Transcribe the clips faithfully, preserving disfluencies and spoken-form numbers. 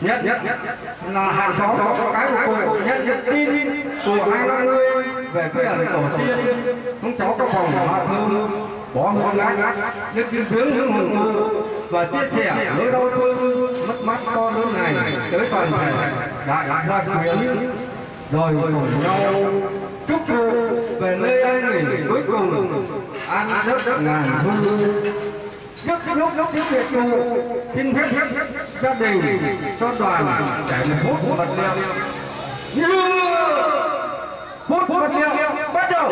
nhất nhất là hàng xóm có cái của tôi nhất nhất tin của hai năm mươi về quê hương tổ tiên, chúng cháu trong phòng hòa thương bỏ hôn lái nước kiến tướng hướng hưởng mơ và chia sẻ nỗi đau thương mất mát to lớn này tới toàn thể đại gia quyến rồi cùng nhau chúc cô về nơi đây này cuối cùng an giấc ngàn thu. Trước lúc lúc tiếng Việt tù xin phép phép gia đình cho đoàn trẻ một phút vật liệu như phút vật liệu bắt đầu.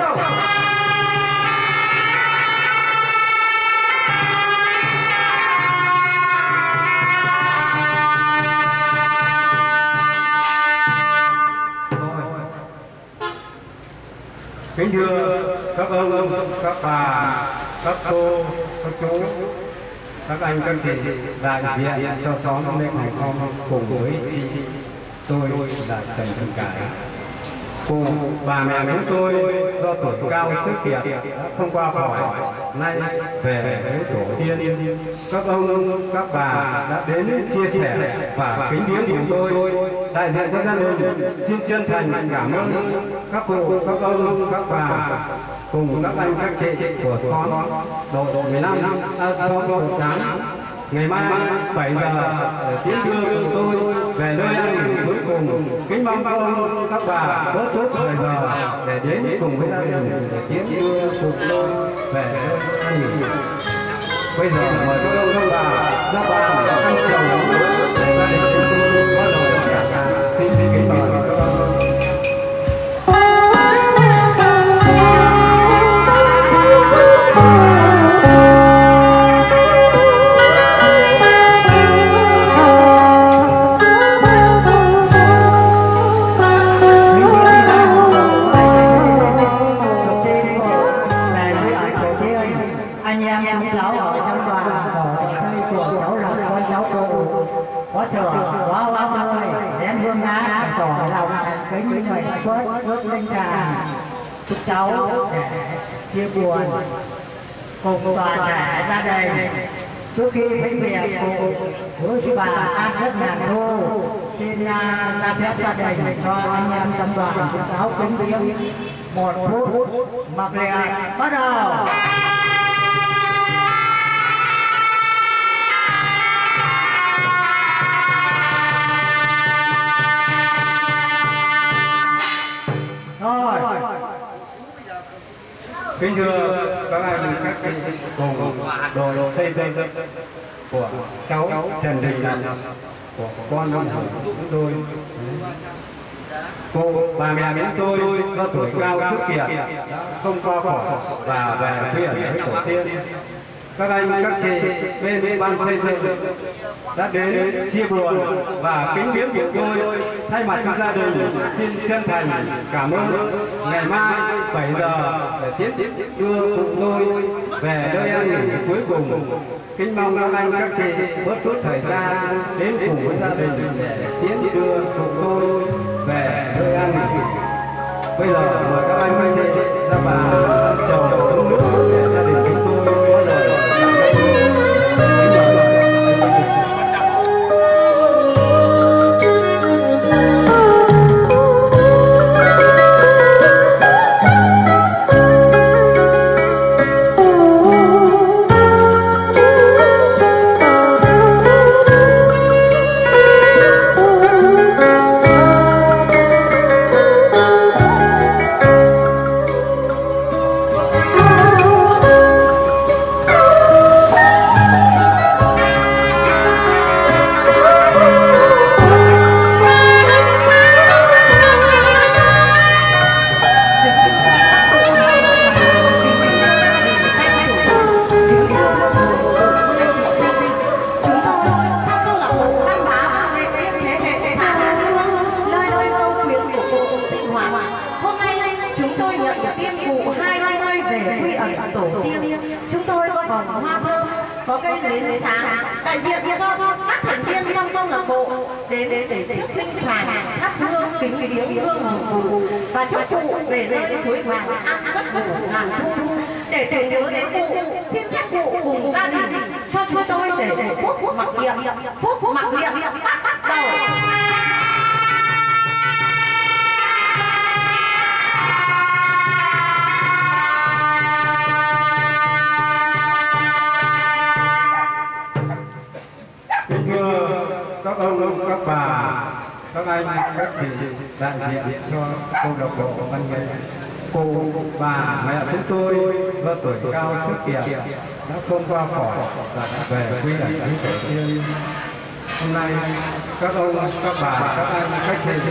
Kính thưa các ông, các bà, các cô, các chú, các anh, các chị đại diện cho xóm Lê Hải Phong cùng với chị, tôi là Trần Trọng Cải. Cô bà mẹ chúng tôi do tuổi cao sức kiệt không qua khỏi, nay về với tổ tiên. Các ông, các bà đã đến chia sẻ và kính viếng cùng tôi. Đại diện cho gia đình xin chân thành cảm ơn các cô, các ông, các bà cùng các anh các chị của xóm đội đội mười lăm xóm đội tám. Ngày mai bảy giờ tiến đưa của tôi về nơi đây cuối cùng. Kính mong các ông, các bà bớt chút mười giờ để đến cùng với gia đình để tiến đưa của tôi về nơi đây. Bây giờ mời các ông, các bà ra bàn ăn chồng để gia đình chúng tôi bắt đầu cả nhà xin xin kính mời các ông. Cháu để chia buồn cùng toàn thể gia đình trước khi vĩnh biệt cùng với chú bà an rất ngàn thu. Xin ra phép gia đình cho anh em trong đoàn chúng cháu kính viếng một phút mặc niệm bắt đầu. Kính thưa các anh các chị cùng đội xây dựng của cháu Trần Đình Năm của con Văn Hồng chúng tôi, cô bà mẹ chúng tôi do tuổi cao sức kiệt không qua khỏi và về quê với tổ tiên. Các anh các chị bên ban xây dựng đã đến chia buồn và kính viếng của tôi. Thay mặt cho gia đình xin chân thành cảm ơn. Ngày mai bảy giờ để tiếp tiếp đưa cùng tôi về nơi anh cuối cùng. Kính mong các anh các chị bớt chút thời gian đến cùng với gia đình để tiếp đưa cùng tôi về nơi anh. Bây giờ mời các anh các chị ra bàn chầu ấm nước để gia đình chúng tôi có lời. Và chúc cụ về về cái suối vàng ăn rất ngủ ngàn thu để tưởng nhớ đến cụ, xin phép cụ cùng gia đình cho chúng tôi để phúc phúc mặc niệm, phúc phúc mặc niệm bắt bắt đầu. Các ông, các bà, các anh, các chị đại diện cho câu lạc bộ văn nghệ, cô, bà, mẹ chúng tôi do tuổi cao sức kiệt đã không qua khỏi và đã về quê đảo núi Tổ tiên. Hôm nay các ông, các bà, các anh, các chị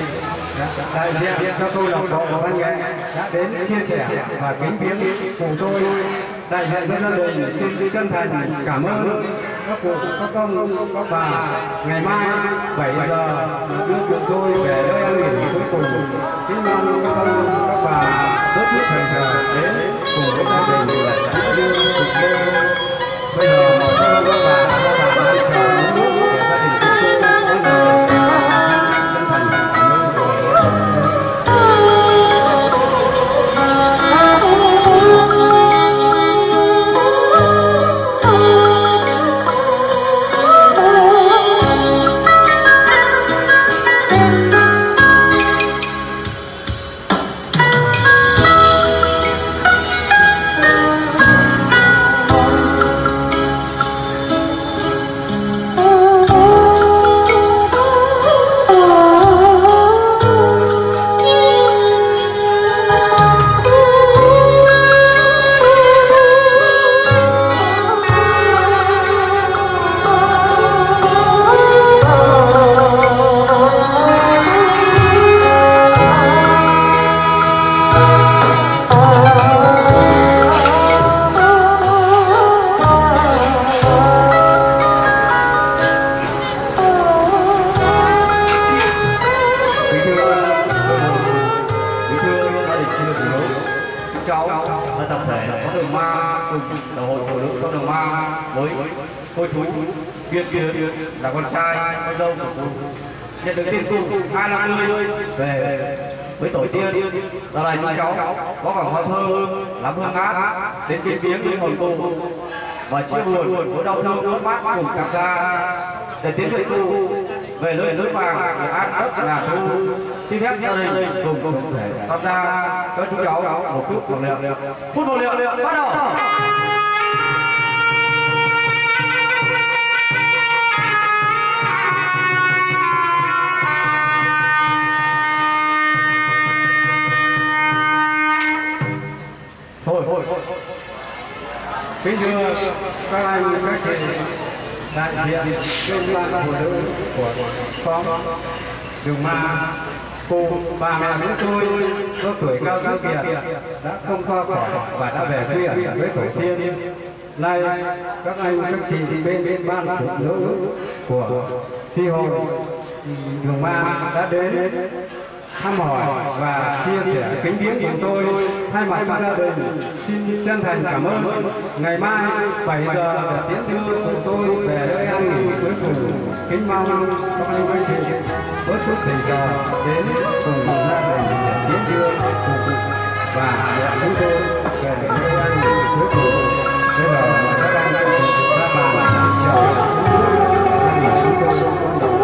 đại diện cho câu lạc bộ văn nghệ đã đến chia sẻ và kính viếng cùng tôi. Đại diện cho gia đình xin chân thành cảm ơn các cụ, các ông, các bà. Ngày mai bảy giờ đưa chúng tôi về nơi an nghỉ cuối cùng. Kính mong các ông, các bà rất biết thành thờ đến cùng với gia đình để giúp đỡ chúng tôi. Bây giờ mời các ông, các bà, các bà hãy chờ một lúc để gia đình chúng tôi đến nơi. Đến biến biến đến hồi cô và chia buồn với đau đau nước mắt cùng tham gia để tiến về cô về nơi núi vàng để an tất là thu. Xin phép gia đình cùng cùng thể tham gia cho chú cháu một phút một liệu phút một liệu bắt đầu. Thôi thôi thôi kính thưa các anh, các chị đại diện công đoàn phụ nữ của xóm Đường Ma, cô bà mẹ chúng tôi có tuổi cao sức kiệt đã không qua khỏi và đã về quê với tổ tiên. Nay các anh, các chị bên bên ban phụ nữ của chi hội Đường Ma đã đến thăm hỏi và chia sẻ kính viếng của tôi. Thay mặt cho gia đình xin chân thành cảm ơn. Ngày mai bảy giờ là tiễn đưa của tôi về nơi an nghỉ cuối cùng. Kính mong các anh các chị bớt chút thời giờ đến cùng gia đình tiễn đưa và nhận chúng tôi về nơi an nghỉ cuối cùng. Bây giờ các anh các chị ra bàn chờ an nghỉ cuối cùng.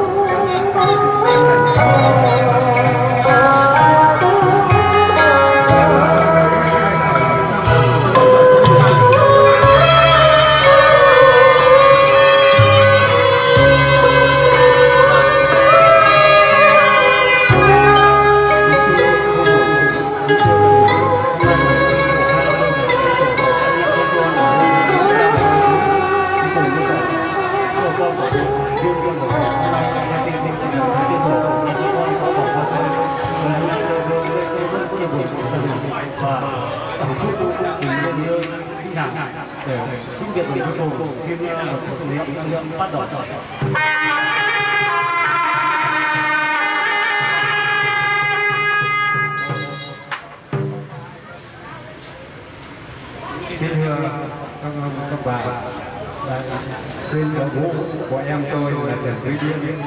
Tên đội ngũ của em tôi là Trần Vĩnh Yên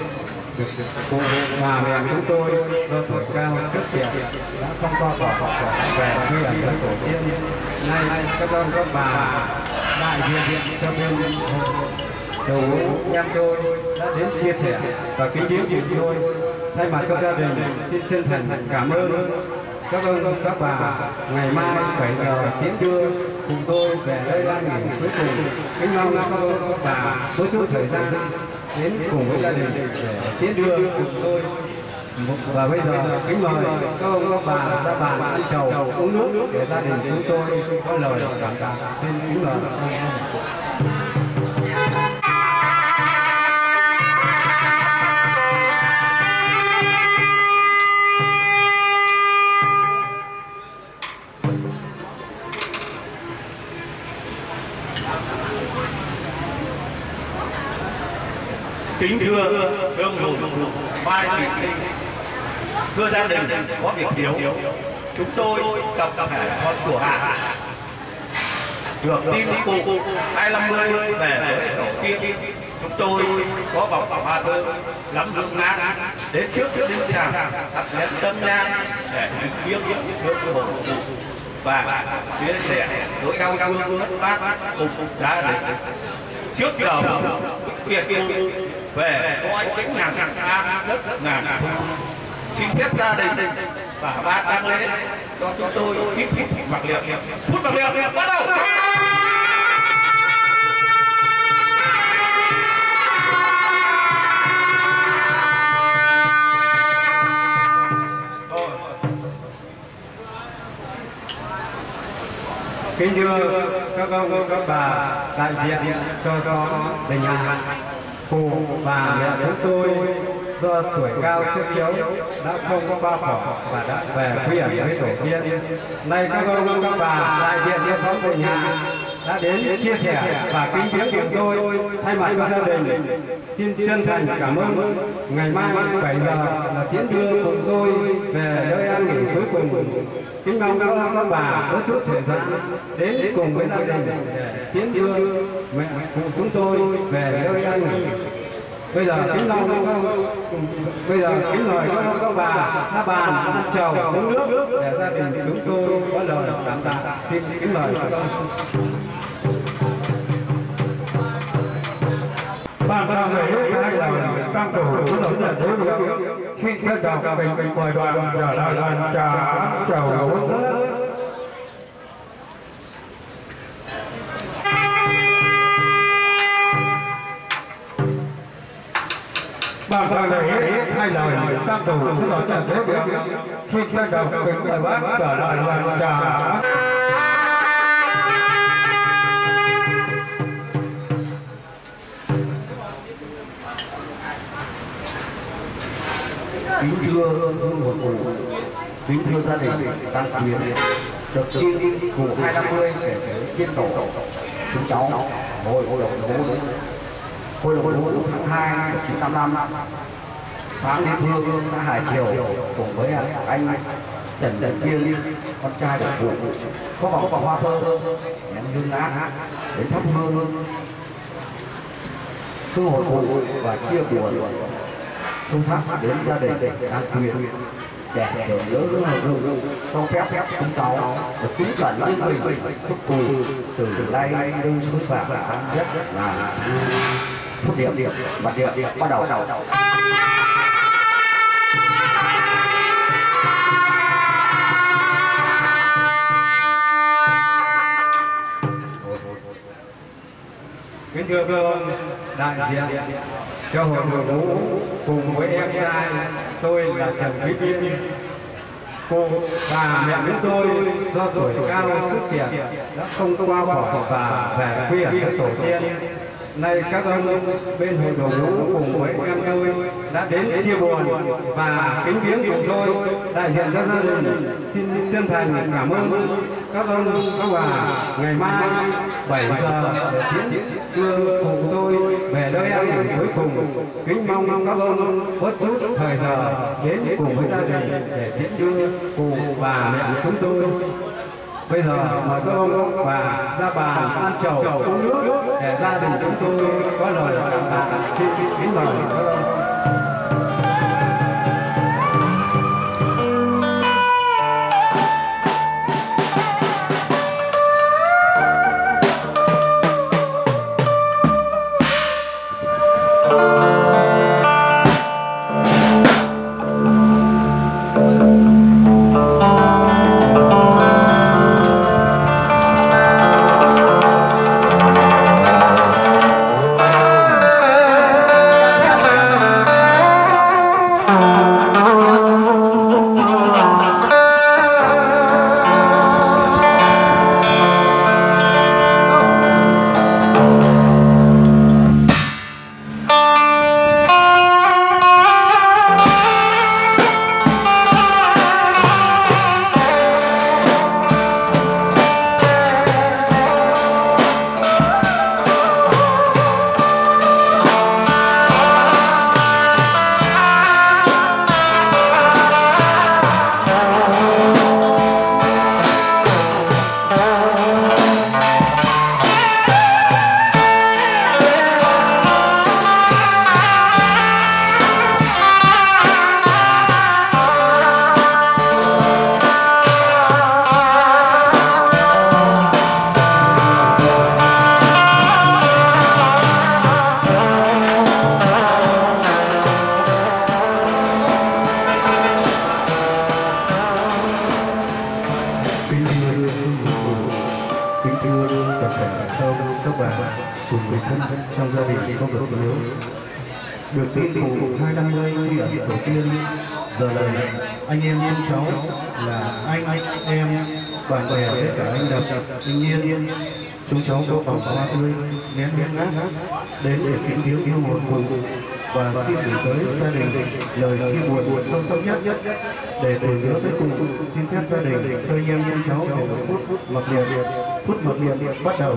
cô bà mẹ chúng tôi do tuổi cao sức trẻ đã không qua bỏ bỏ về quê hương đất tổ tiên. Nay các con các bà đại diện cho bên đầu em tôi đã đến chia sẻ và kính viếng chúng tôi. Thay mặt cho gia đình, xin chân thành cảm ơn các ông các bà. Ngày mai bảy giờ tiếng trưa cùng tôi về đây là ngày cuối cùng. Kính mong các ông các bà có chút thời gian đến cùng với gia đình để tiễn đưa cùng tôi. Và bây giờ kính mời các ông các bà ra bàn ăn trầu uống nước để gia đình chúng tôi có lời cảm tạ. Xin kính mời. Kính thưa hương hồn Mai Thị Sinh, thưa gia đình có việc thiếu, chúng tôi tập tập thể xóm chùa Hà được tin cụ hai năm mươi về với tổ tiên. Chúng tôi có vòng hoa thơ lắm hương ngát đến trước đến sàn đặt nén tâm nhang để chứng kiến những hương hồn và chia sẻ nỗi đau thương mất mát cùng gia đình. Trước giờ việc cụ về có anh tính ngàn ngàn an đất ngàn thu. Xin phép gia đình và ban tang lễ cho chúng tôi hít hít mặc liệm, phút mặc liệm bắt đầu. Kính thưa các ông các bà đại diện cho xóm Đình Hà, cụ bà mẹ chúng tôi do tuổi cao sức yếu đã không qua khỏi và đã về quê với tổ tiên. Nay các ông các bà đại diện cho xóm Đình Hà đã đến chia sẻ và kính viếng chúng tôi. Thay mặt cho gia đình, xin chân thành cảm ơn. Ngày mai bảy giờ là tiễn đưa chúng tôi về nơi an nghỉ cuối cùng. Kính mong các ông các bà có chút thời gian đến cùng với gia đình để tiễn đưa mẹ cụ chúng tôi về nơi an nghỉ. Bây giờ kính mời bây giờ kính mời các ông các bà các bàn ăn trầu uống nước để gia đình chúng tôi có lời cảm tạ. Xin kính mời các ông. Ban tang lễ hai lần tăng tổ cũng lớn là đối với khi các đồng mình mình mời đoàn trở lại đoàn trà chầu uống nước. Ban tang lễ hai lần tăng tổ cũng lớn là đối với khi các đồng mình mời bác trở lại đoàn trà. Kính thưa hương hồn cụ, kính thưa gia đình tăng quyến, được tin cụ hai năm mươi kể tới tiên tổ, chúng cháu hồi hồi hồi hồi tháng hai của chín tám năm, xã Liên Phương, xã Hà Triều cùng với anh Trần Vĩnh Yên, con trai của cụ, có vòng có hoa thơ nén hương ngát đến thắp hương hương hồn cụ và chia buồn sâu sắc đến gia đình an quyền để để nhớ hương hồn cho phép phép chúng cháu được kính cẩn như mình chúc cụ từ nay đến suối vàng nhất là phút điểm điểm và điểm điểm bắt đầu đầu. Kính thưa các ông đại diện cho hội đội ngũ cùng với em trai tôi là Trần Vĩnh Yên, cô bà mẹ chúng tôi do tuổi cao sức trẻ đã không qua khỏi và về quê hương tổ tiên. Nay các ông bên hội đội ngũ cùng với em tôi đã đến chia buồn và kính viếng chúng tôi. Đại diện cho gia đình xin chân thành cảm ơn các ông các bà. Ngày mai bảy giờ đưa cùng tôi về nơi an nghỉ cuối cùng. Kính mong các ông có chút thời giờ đến cùng với gia đình để tiễn đưa cụ bà mẹ chúng tôi. Bây giờ mời các ông các bà ra bàn ăn trầu uống nước để gia đình chúng tôi có lời cảm tạ. Xin kính mời các ông. được tiến thủ hai trăm năm mươi điểm đầu tiên. Giờ giờ anh em em cháu là anh, anh em bạn bè hết cả anh Đập, Anh Nhiên, chúng cháu có vòng hoa tươi nén nén ngát đến để kính thiếu yêu hồn cùng và xin gửi tới gia đình lời chia buồn sâu sắc nhất nhất để tưởng nhớ tới cùng. Xin phép gia đình cho anh em em cháu để một phút phút mặc niệm phút mặc niệm bắt đầu.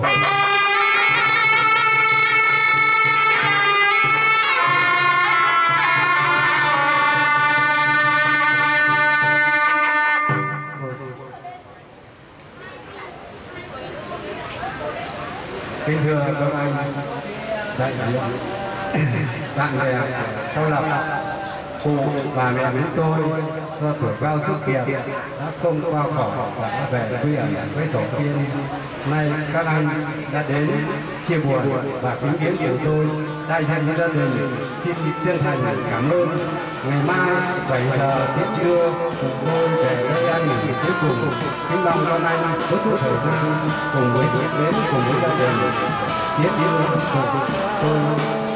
Kính thưa các anh, đại diện bạn bè sau lập, cụ bà mẹ chúng tôi do tuổi cao sức kiệt đã không qua khỏi và đã về quê với tổ tiên. Nay các anh đã đến chia buồn và chứng kiến của tôi, đại diện gia đình xin chân thành cảm ơn. Ngày mai bảy giờ đến trưa chúng tôi về đây ăn nghỉ cuối cùng. Kính mong con anh có chút thời gian cùng với tiếp đến cùng với gia đình tiếp yêu cùng tôi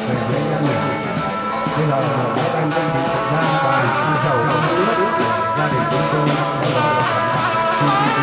về đây ăn nghỉ. Bây giờ các anh đang bị ra bàn ăn sầu không nước gia đình chúng tôi xin kính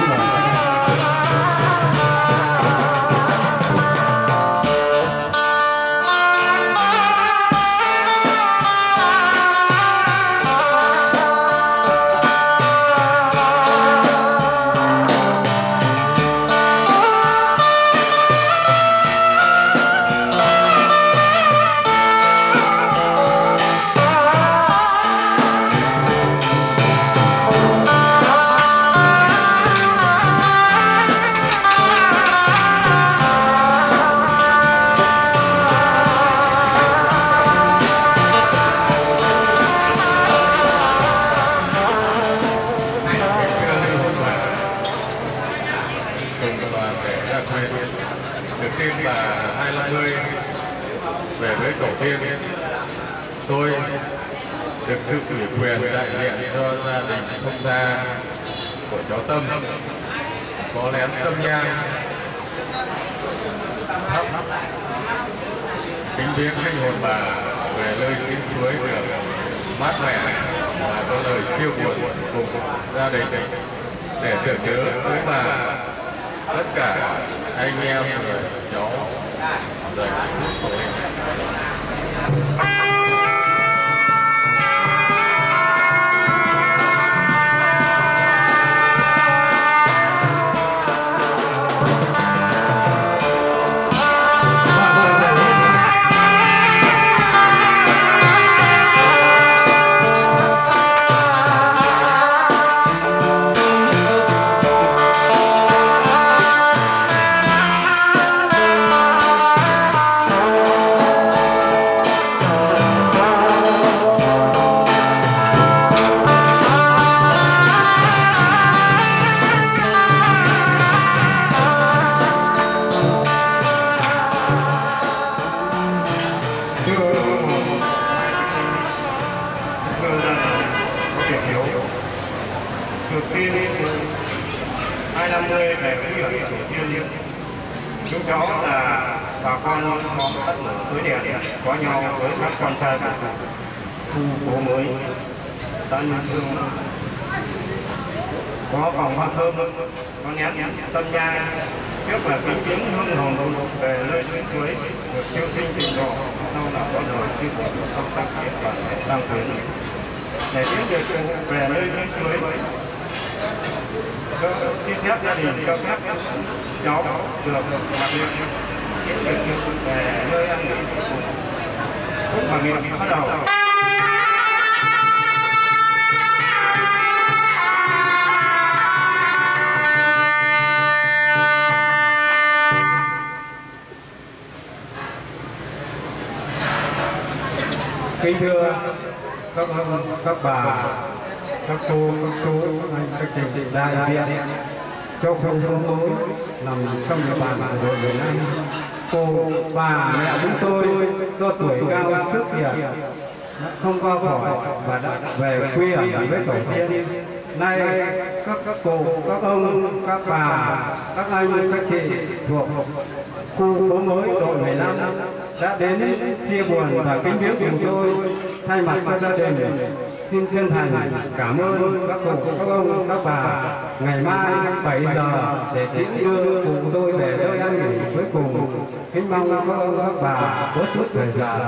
đã đến chia buồn và kính viếng cùng tôi. Thay mặt cho gia đình, xin chân thành cảm ơn các cụ, các ông, các bà. Ngày mai bảy giờ để tiễn đưa cụ tôi về nơi an nghỉ cuối cùng. Kính mong các ông, các bà bớt chút thời gian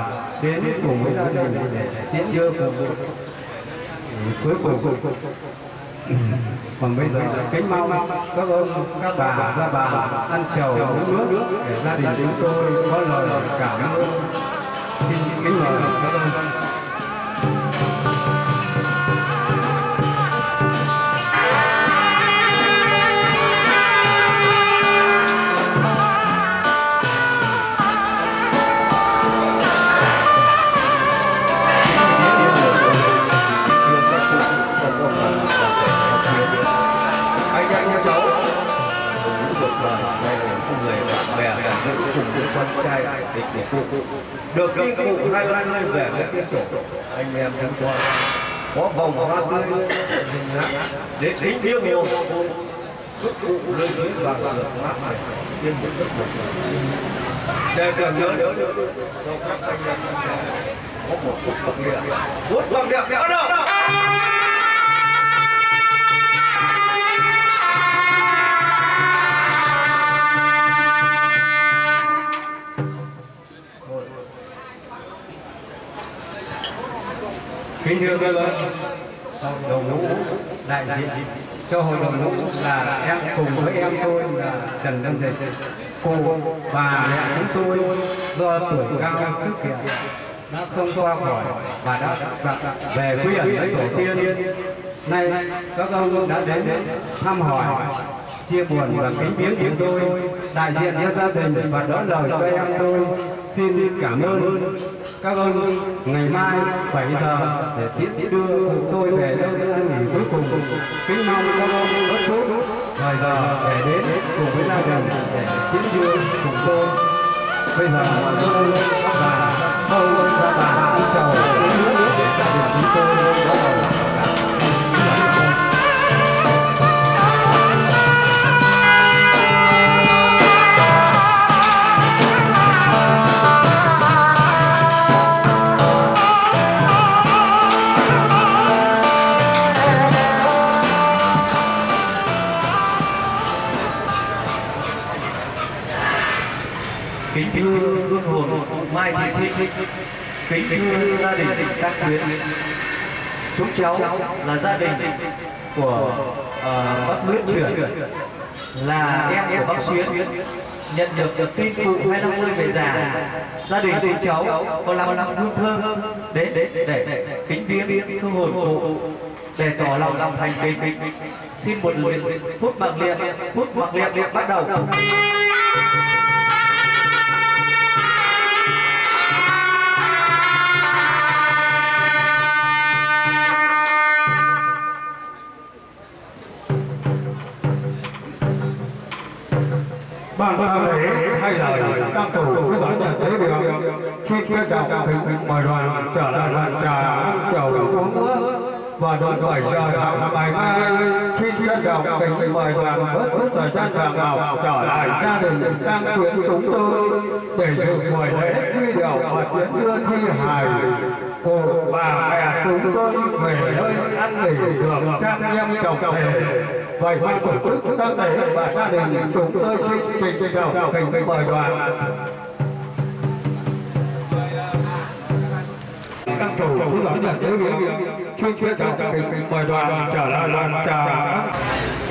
đến cùng với gia đình để tiễn đưa cụ cuối cùng. Còn bây giờ kính mong các ông, các bà ra bàn ăn trầu uống nước để gia đình chúng tôi có lời cảm ơn. Xin kính mời các ông. Con trai địch của cụ được gặp cụ Hai Lan ơi về với tiên tổ, anh em chúng con có vòng hoa tươi hình lá để kính yêu nhiều giúp cụ nơi dưới và được mát mẻ yên bình rất một đời để tưởng nhớ nhớ nhớ cho các anh em có một phút đặc biệt, phút đặc biệt nữa đâu. Kính thưa các bạn, đầu ngũ đại diện cho hội đồng ngũ là em cùng với em tôi là Trần Văn Tộc. Cô và mẹ chúng tôi do tuổi cao sức khỏe đã không qua khỏi và đã về quê ở với tổ tiên. Nay các ông đã đến thăm hỏi, chia buồn và kính viếng chúng tôi, đại diện cho gia đình và đó lời cho em tôi. Xin cảm ơn các ông. Ngày mai bảy giờ để tiễn đưa tôi về nơi an nghỉ cuối cùng. Kính mong các ông bớt chút thời giờ để đến cùng với gia đình để tiễn đưa cùng tôi. Bây giờ các ông và các ông và bà chào để gia đình chúng tôi bắt đầu. Mai Thị Sinh, kính thưa gia đình các tuyến, chúng cháu là gia đình của uh, bác Nguyễn Chuyển, là em của bác Xuyến. Nhận được được tin cụ Hai Long ơi về già, gia đình chúng cháu có làm lòng hương thơm để để để kính viếng hương hồn cụ, để tỏ lòng lòng thành kính. Xin một lần phút mặc niệm, phút mặc niệm bắt đầu. Ban ban lễ thay lời các tổ với bản nhạc tế biểu khi kết đạo thịnh mời đoàn trở lại đoàn trà chầu uống nước và đoàn bảy giờ hàng ngày mai khi kết đạo thịnh mời đoàn bớt bớt thời gian vàng vào trở lại gia đình đang tuyển chúng tôi để dự buổi lễ quy đầu và tiễn đưa thi hài cô bà mẹ chúng tôi về nơi ăn nghỉ được trăm năm chồng thể. Vậy ban tổ chức chúng ta để và gia đình chúng tôi xin trình đầu thành mời đoàn các tổ chức đón nhận lễ viếng chuyên chuyên đầu thành mời đoàn trở lại đoàn trà.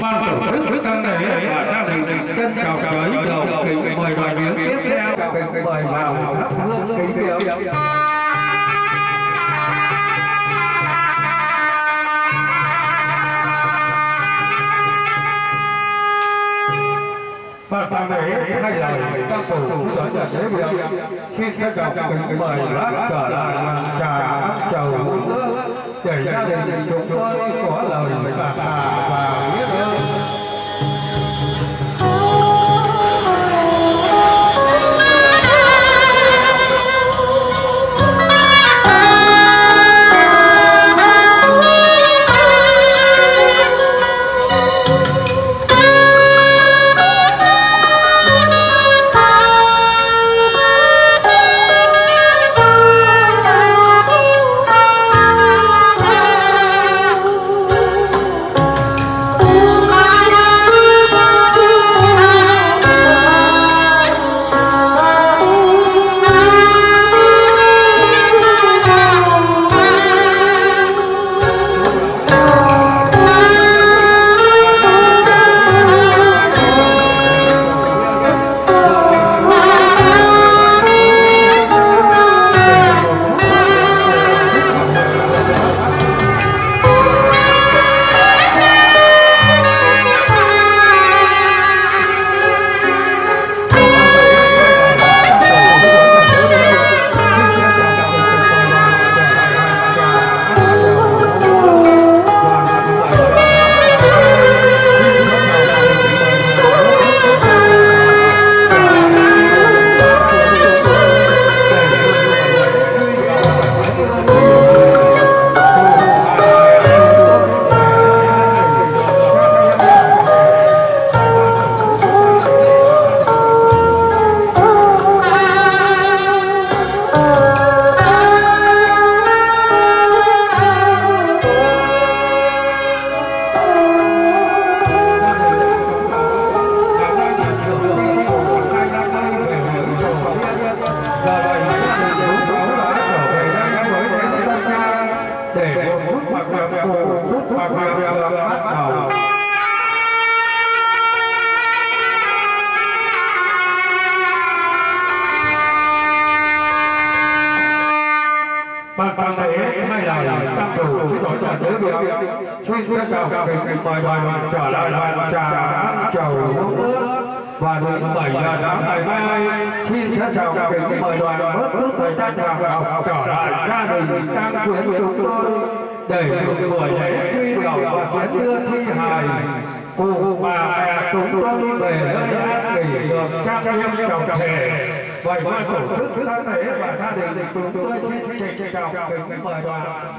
Ban tổ chức chúng ta để và gia đình trân trọng giới đầu thành mời đoàn viếng tiếp theo thành mời vào thắp hương kính viếng. Và ta để thay lời các tổ chức đón nhận lễ viếng khi kết đạo thành mời lát trở lại đoàn trà chầu uống nước để gia đình chúng tôi có lời bạc hà và biết ơn. để một phút mặc niệm cùng phút mặc niệm bắt đầu. Ban ban lễ nay là tăng tổ chức tổ chức đối biểu chuyên chuyên chào mời mời trở lại bàn trà chầu và đến bảy giờ sáng ngày mai chuyên chuyên chào mời đoàn bớt bớt thời trang chào trở lại gia đình tăng quyến chúng tôi để một buổi lễ truy đầu và tiến đưa thi hài cụ bà mẹ chúng tôi về nơi an nghỉ được trang nghiêm trọng thể. Vậy ban tổ chức tăng lễ và gia đình chúng tôi xin trịnh trọng kính mời đoàn.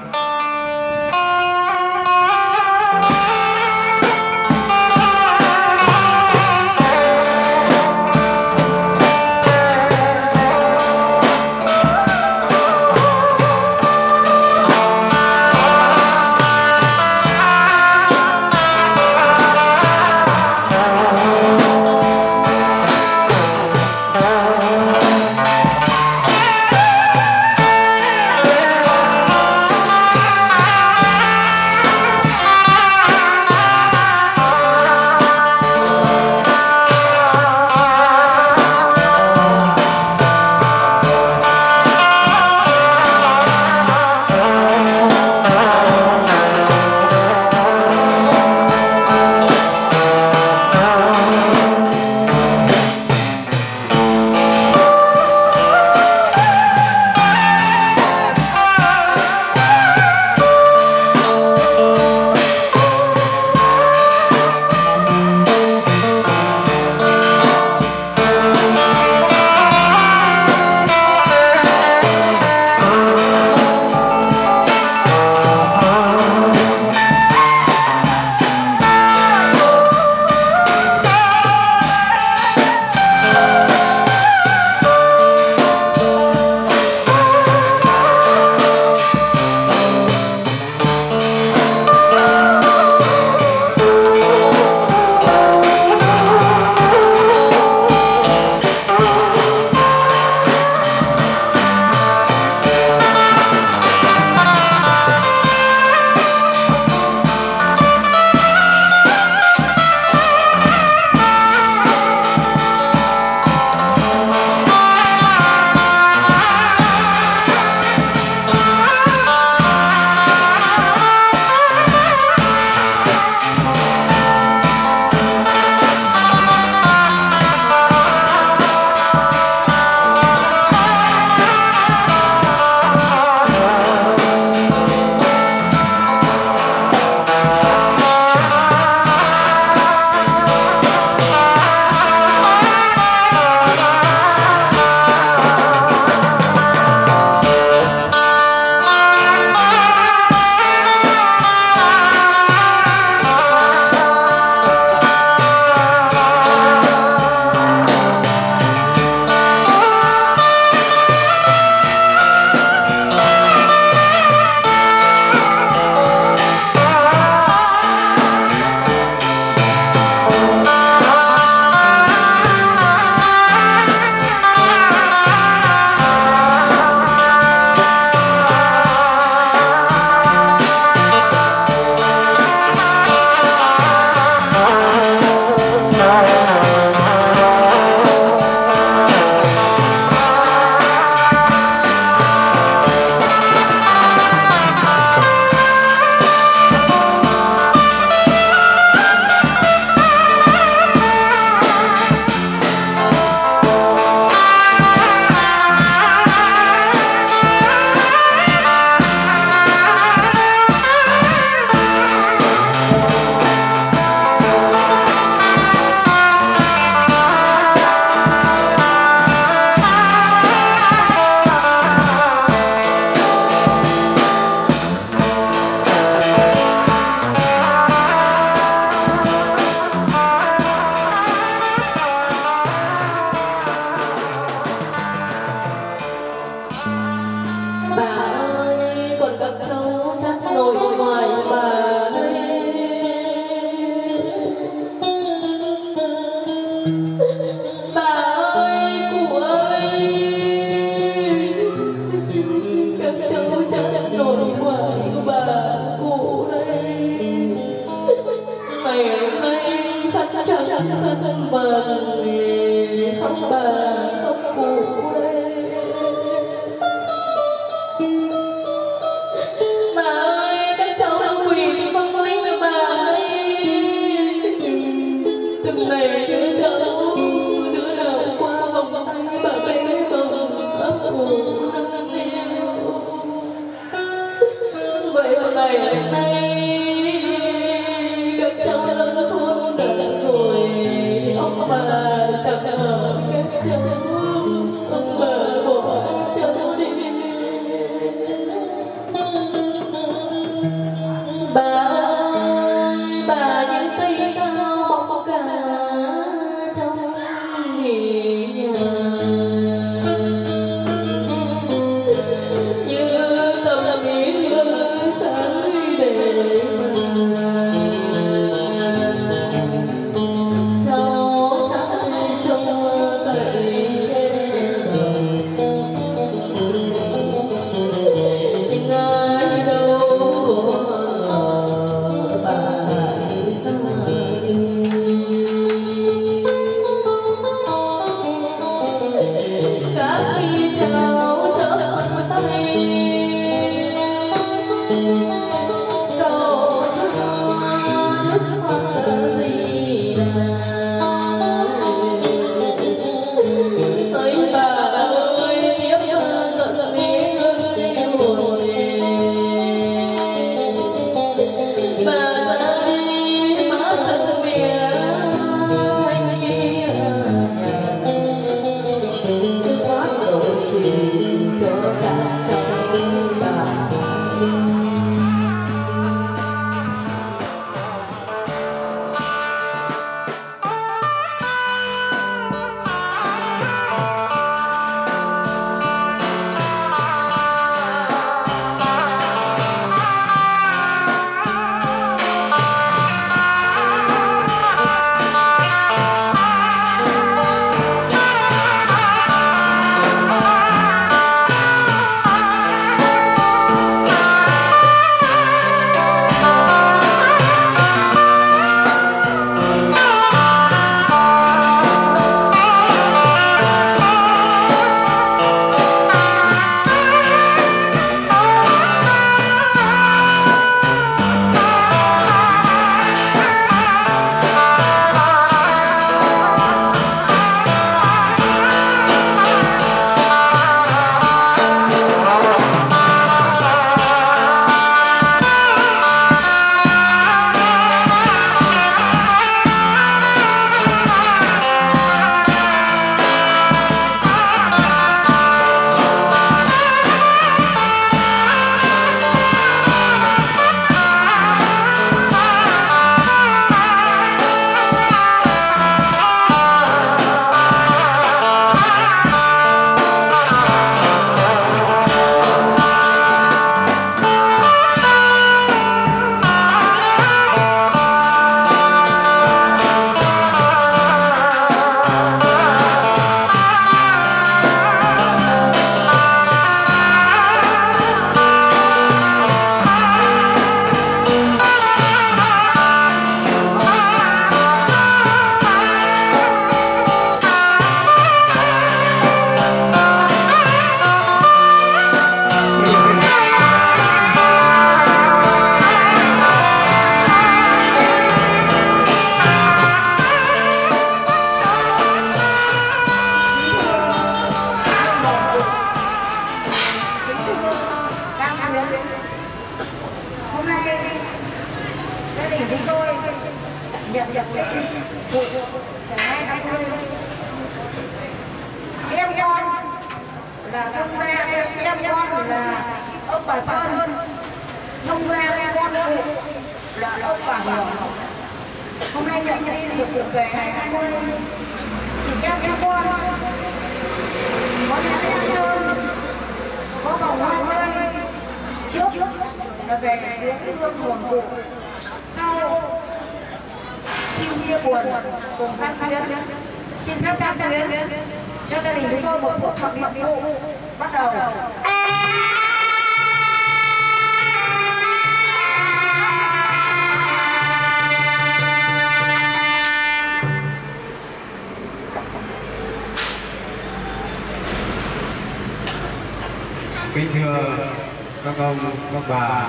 ông, các bà,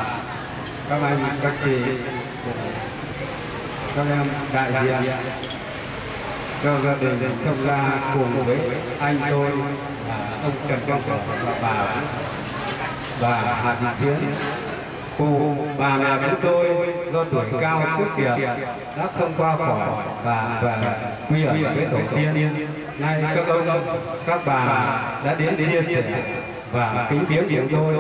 các anh, các chị, các em đại diện cho gia đình tham gia cùng với anh tôi là ông Trần Văn Tộc và bà và Hà Thị Diễn. Cụ bà mẹ đến tôi do tuổi cao sức kiệt đã không qua khỏi và và quy ẩn với tổ tiên. Nay các ông các bà đã đến chia sẻ và kính viếng điểm tôi,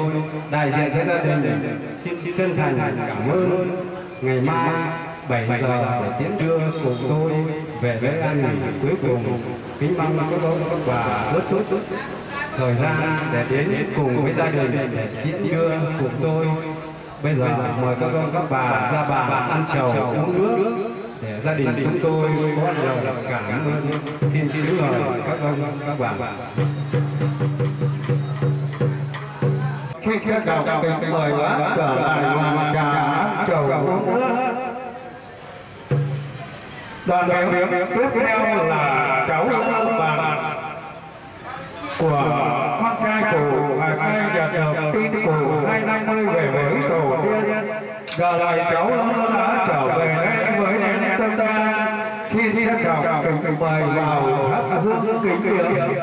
đại diện cho gia đình xin chân thành cảm ơn. Ngày mai bảy giờ để tiến đưa cùng tôi về với an nghỉ cuối cùng. Kính mong các ông các bà bớt chút thời gian để đến cùng với gia đình để tiến đưa cùng tôi. Bây giờ mời các con các bà ra bàn ăn trầu uống nước để gia đình chúng tôi có nhiều cảm ơn. Xin xin lời các ông các bà. Khi các đầu tình mời quá trở lại mà cả trầu uống nước. Đoàn đại biểu tiếp theo là cháu bà của con trai cụ và hai nhà đầu tin cụ hai năm mươi về với tổ tiên. Giờ lại cháu đã trở về đây với đến tâm ta khi thi đã chào từng mời vào hát hương kính viếng.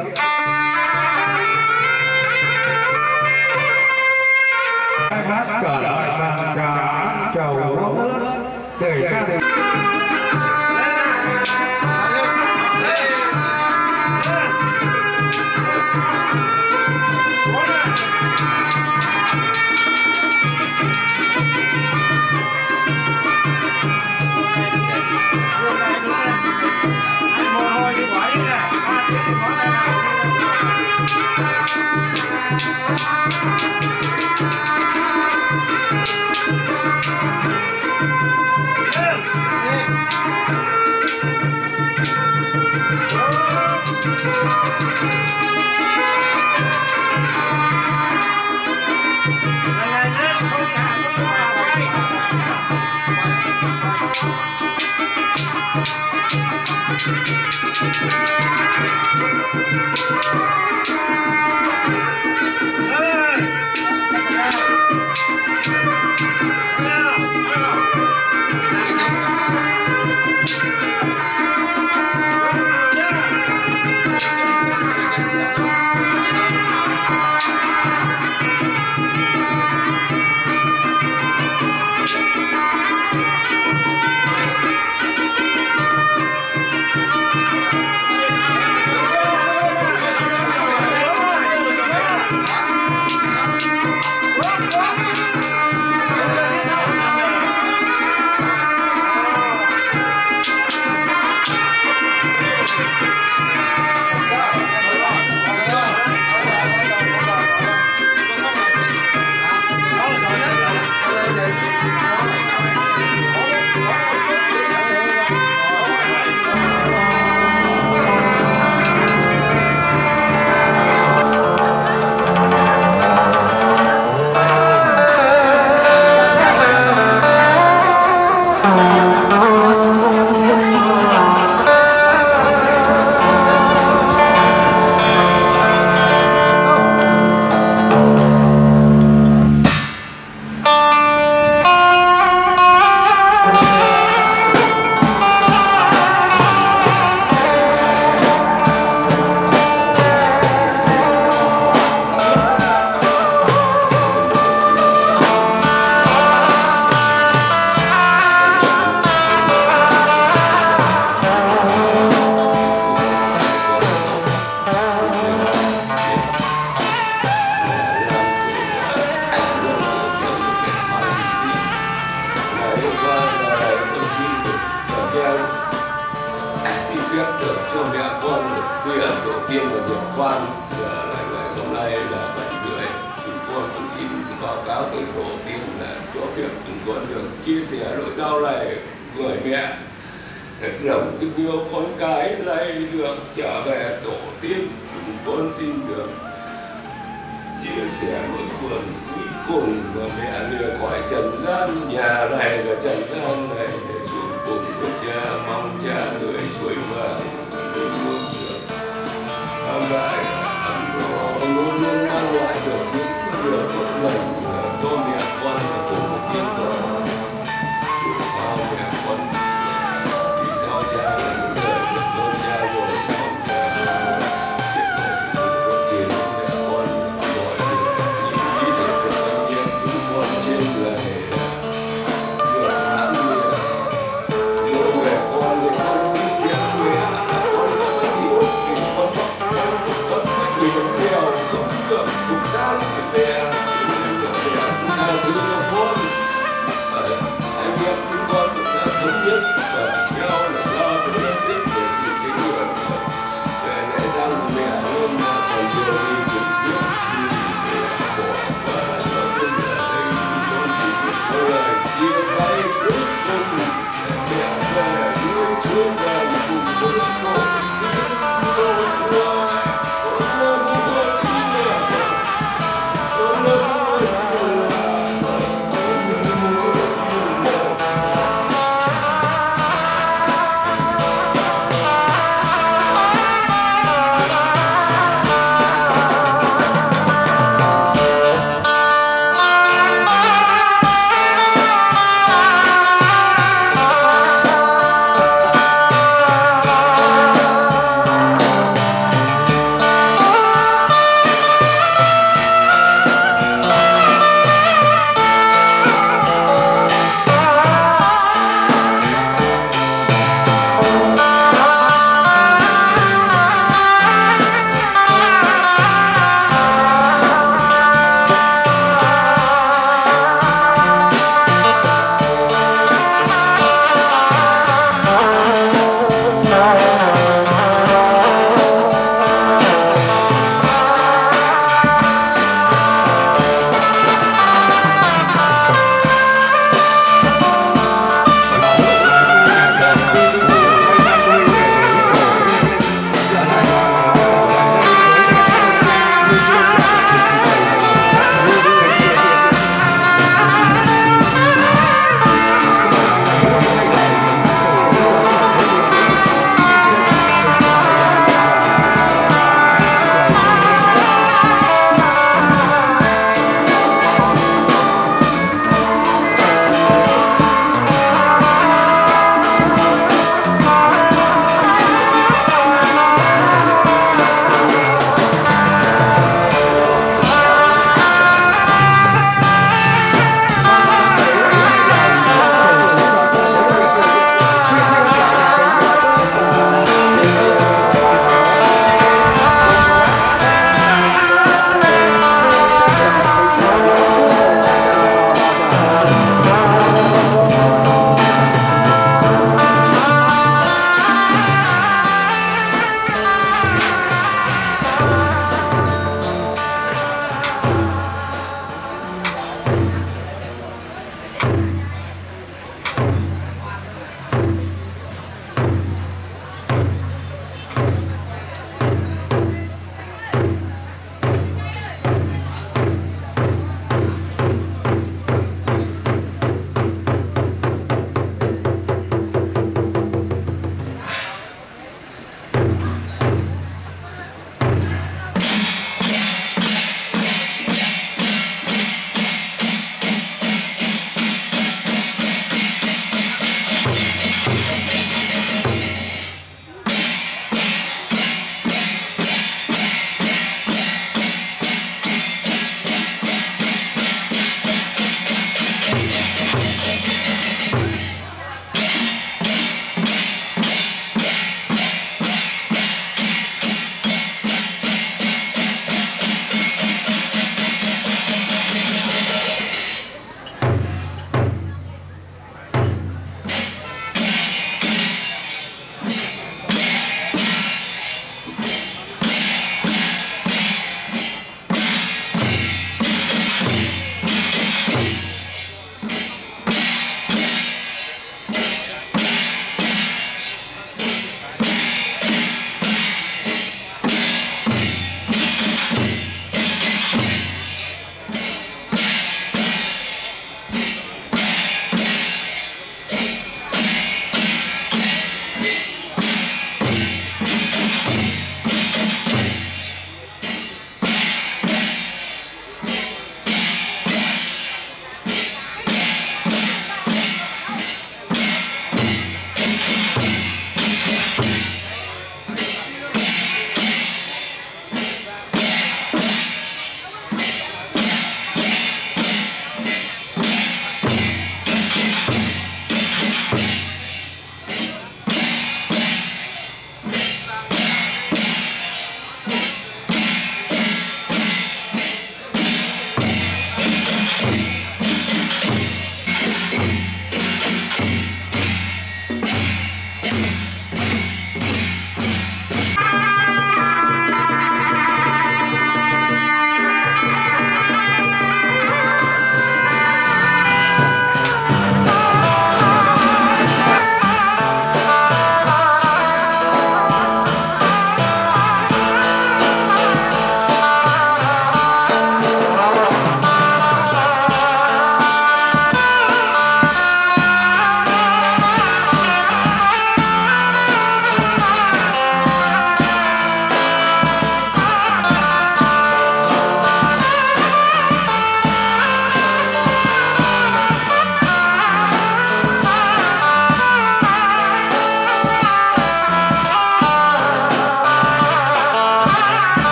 Hát trở lại bàn trà chầu uống nước để gia đình. Tôi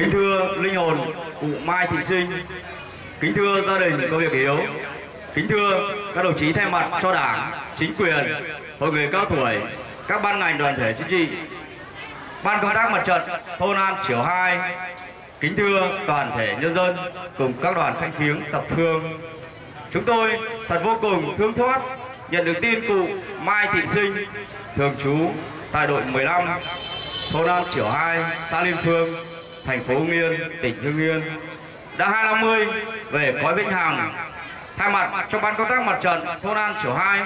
Kính thưa linh hồn cụ Mai Thị Sinh, kính thưa gia đình có việc hiếu, kính thưa các đồng chí thay mặt cho Đảng, chính quyền, hội người cao tuổi, các ban ngành đoàn thể chính trị, Ban công tác mặt trận thôn An Triều hai, kính thưa toàn thể nhân dân cùng các đoàn thanh phiến tập phương, chúng tôi thật vô cùng thương xót nhận được tin cụ Mai Thị Sinh thường trú tại đội mười lăm, thôn An Triều hai, xã Liên Phương, thành phố Hưng Yên, tỉnh Hưng Yên đã hai năm mươi về cõi vĩnh hằng. Thay mặt cho Ban công tác mặt trận thôn An Triều hai,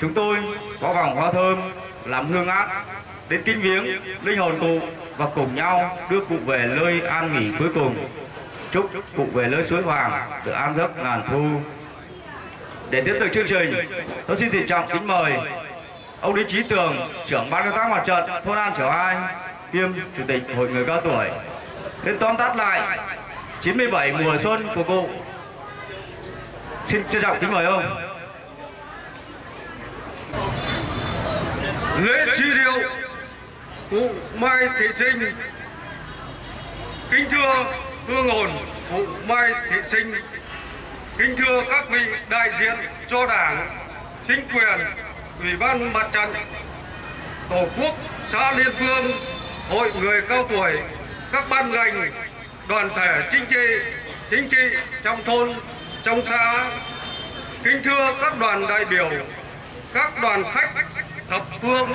chúng tôi có vòng hoa thơm làm hương át đến kính viếng linh hồn cụ và cùng nhau đưa cụ về nơi an nghỉ cuối cùng. Chúc cụ về nơi suối vàng được an giấc ngàn thu. Để tiếp tục chương trình, tôi xin trân trọng kính mời ông Đức Chí Tường, trưởng Ban công tác mặt trận thôn An Triều hai, kiêm chủ tịch Hội người cao tuổi, đến tóm tắt lại chín mươi bảy mùa xuân của cụ. Xin trân trọng kính mời ông. Lễ truy điệu cụ Mai Thị Sinh. Kính thưa hương hồn cụ Mai Thị Sinh, kính thưa các vị đại diện cho Đảng, chính quyền, Ủy ban Mặt trận Tổ quốc xã Liên Phương, Hội người cao tuổi, các ban ngành, đoàn thể chính trị, chính trị trong thôn, trong xã, kính thưa các đoàn đại biểu, các đoàn khách thập phương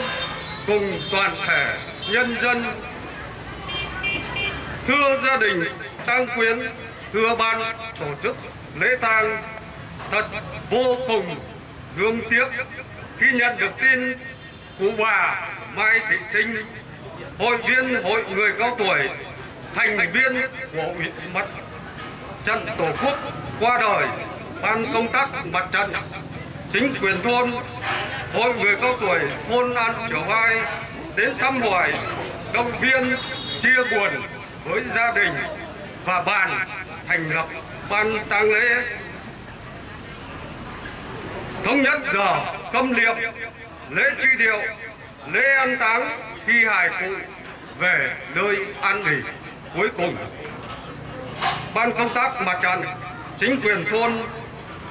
cùng toàn thể nhân dân, thưa gia đình tang quyến, thưa ban tổ chức lễ tang, thật vô cùng thương tiếc khi nhận được tin cụ bà Mai Thị Sinh, hội viên Hội người cao tuổi, thành viên của Ủy Mặt trận Tổ quốc qua đời. Ban công tác mặt trận, chính quyền thôn, Hội người cao tuổi thôn An Triều hai đến thăm hỏi, động viên, chia buồn với gia đình và bàn thành lập ban tang lễ, thống nhất giờ công liệm, lễ truy điệu, lễ an táng thi hài cụ về nơi an nghỉ cuối cùng. Ban công tác mặt trận, chính quyền thôn,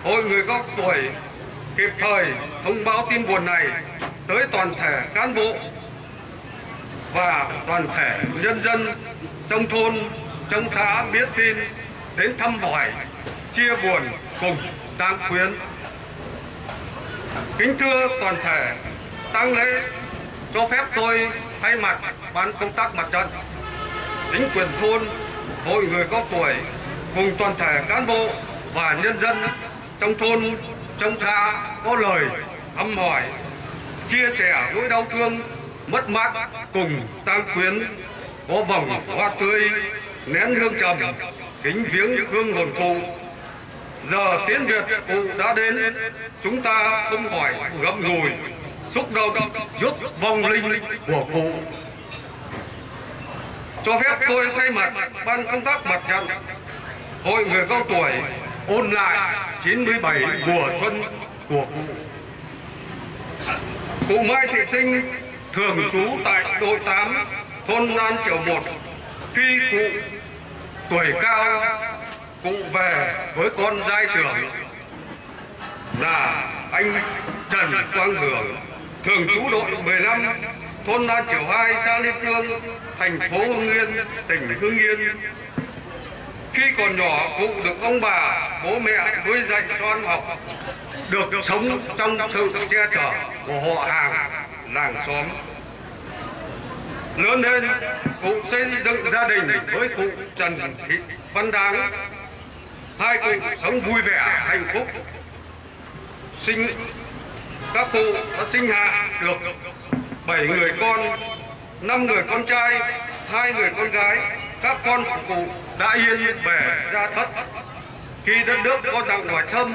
Hội người cao tuổi kịp thời thông báo tin buồn này tới toàn thể cán bộ và toàn thể nhân dân trong thôn, trong xã biết tin đến thăm hỏi, chia buồn cùng tang quyến. Kính thưa toàn thể tang lễ, cho phép tôi thay mặt Ban công tác mặt trận, chính quyền thôn, Hội người cao tuổi cùng toàn thể cán bộ và nhân dân trong thôn, trong xã có lời thăm hỏi, chia sẻ nỗi đau thương mất mát cùng tang quyến, có vòng hoa tươi, nén hương trầm, kính viếng hương hồn cụ. Giờ tiến biệt cụ đã đến, chúng ta không khỏi ngậm ngùi xúc động trước vong linh của cụ. Cho phép tôi thay mặt Ban công tác mặt trận, Hội người cao tuổi ôn lại chín mươi bảy mùa xuân của cụ. Cụ Mai Thị Sinh thường trú tại đội tám, thôn An Triều một. Khi cụ tuổi cao, cụ về với con trai trưởng là anh Trần Quang Hường, thường trú đội mười lăm, thôn Lan Triệu hai, xã Liên Phương, thành phố Hưng Yên, tỉnh Hưng Yên. Khi còn nhỏ, cụ được ông bà, bố mẹ nuôi dạy cho ăn học, được sống trong sự che chở của họ hàng, làng xóm. Lớn lên, cụ xây dựng gia đình với cụ Trần Thị Văn Đáng. Hai cụ sống vui vẻ, hạnh phúc. Sinh Các cụ đã sinh hạ được bảy người con, năm người con trai, hai người con gái. Các con của cụ đã yên về gia thất khi đất nước có giặc ngoại xâm.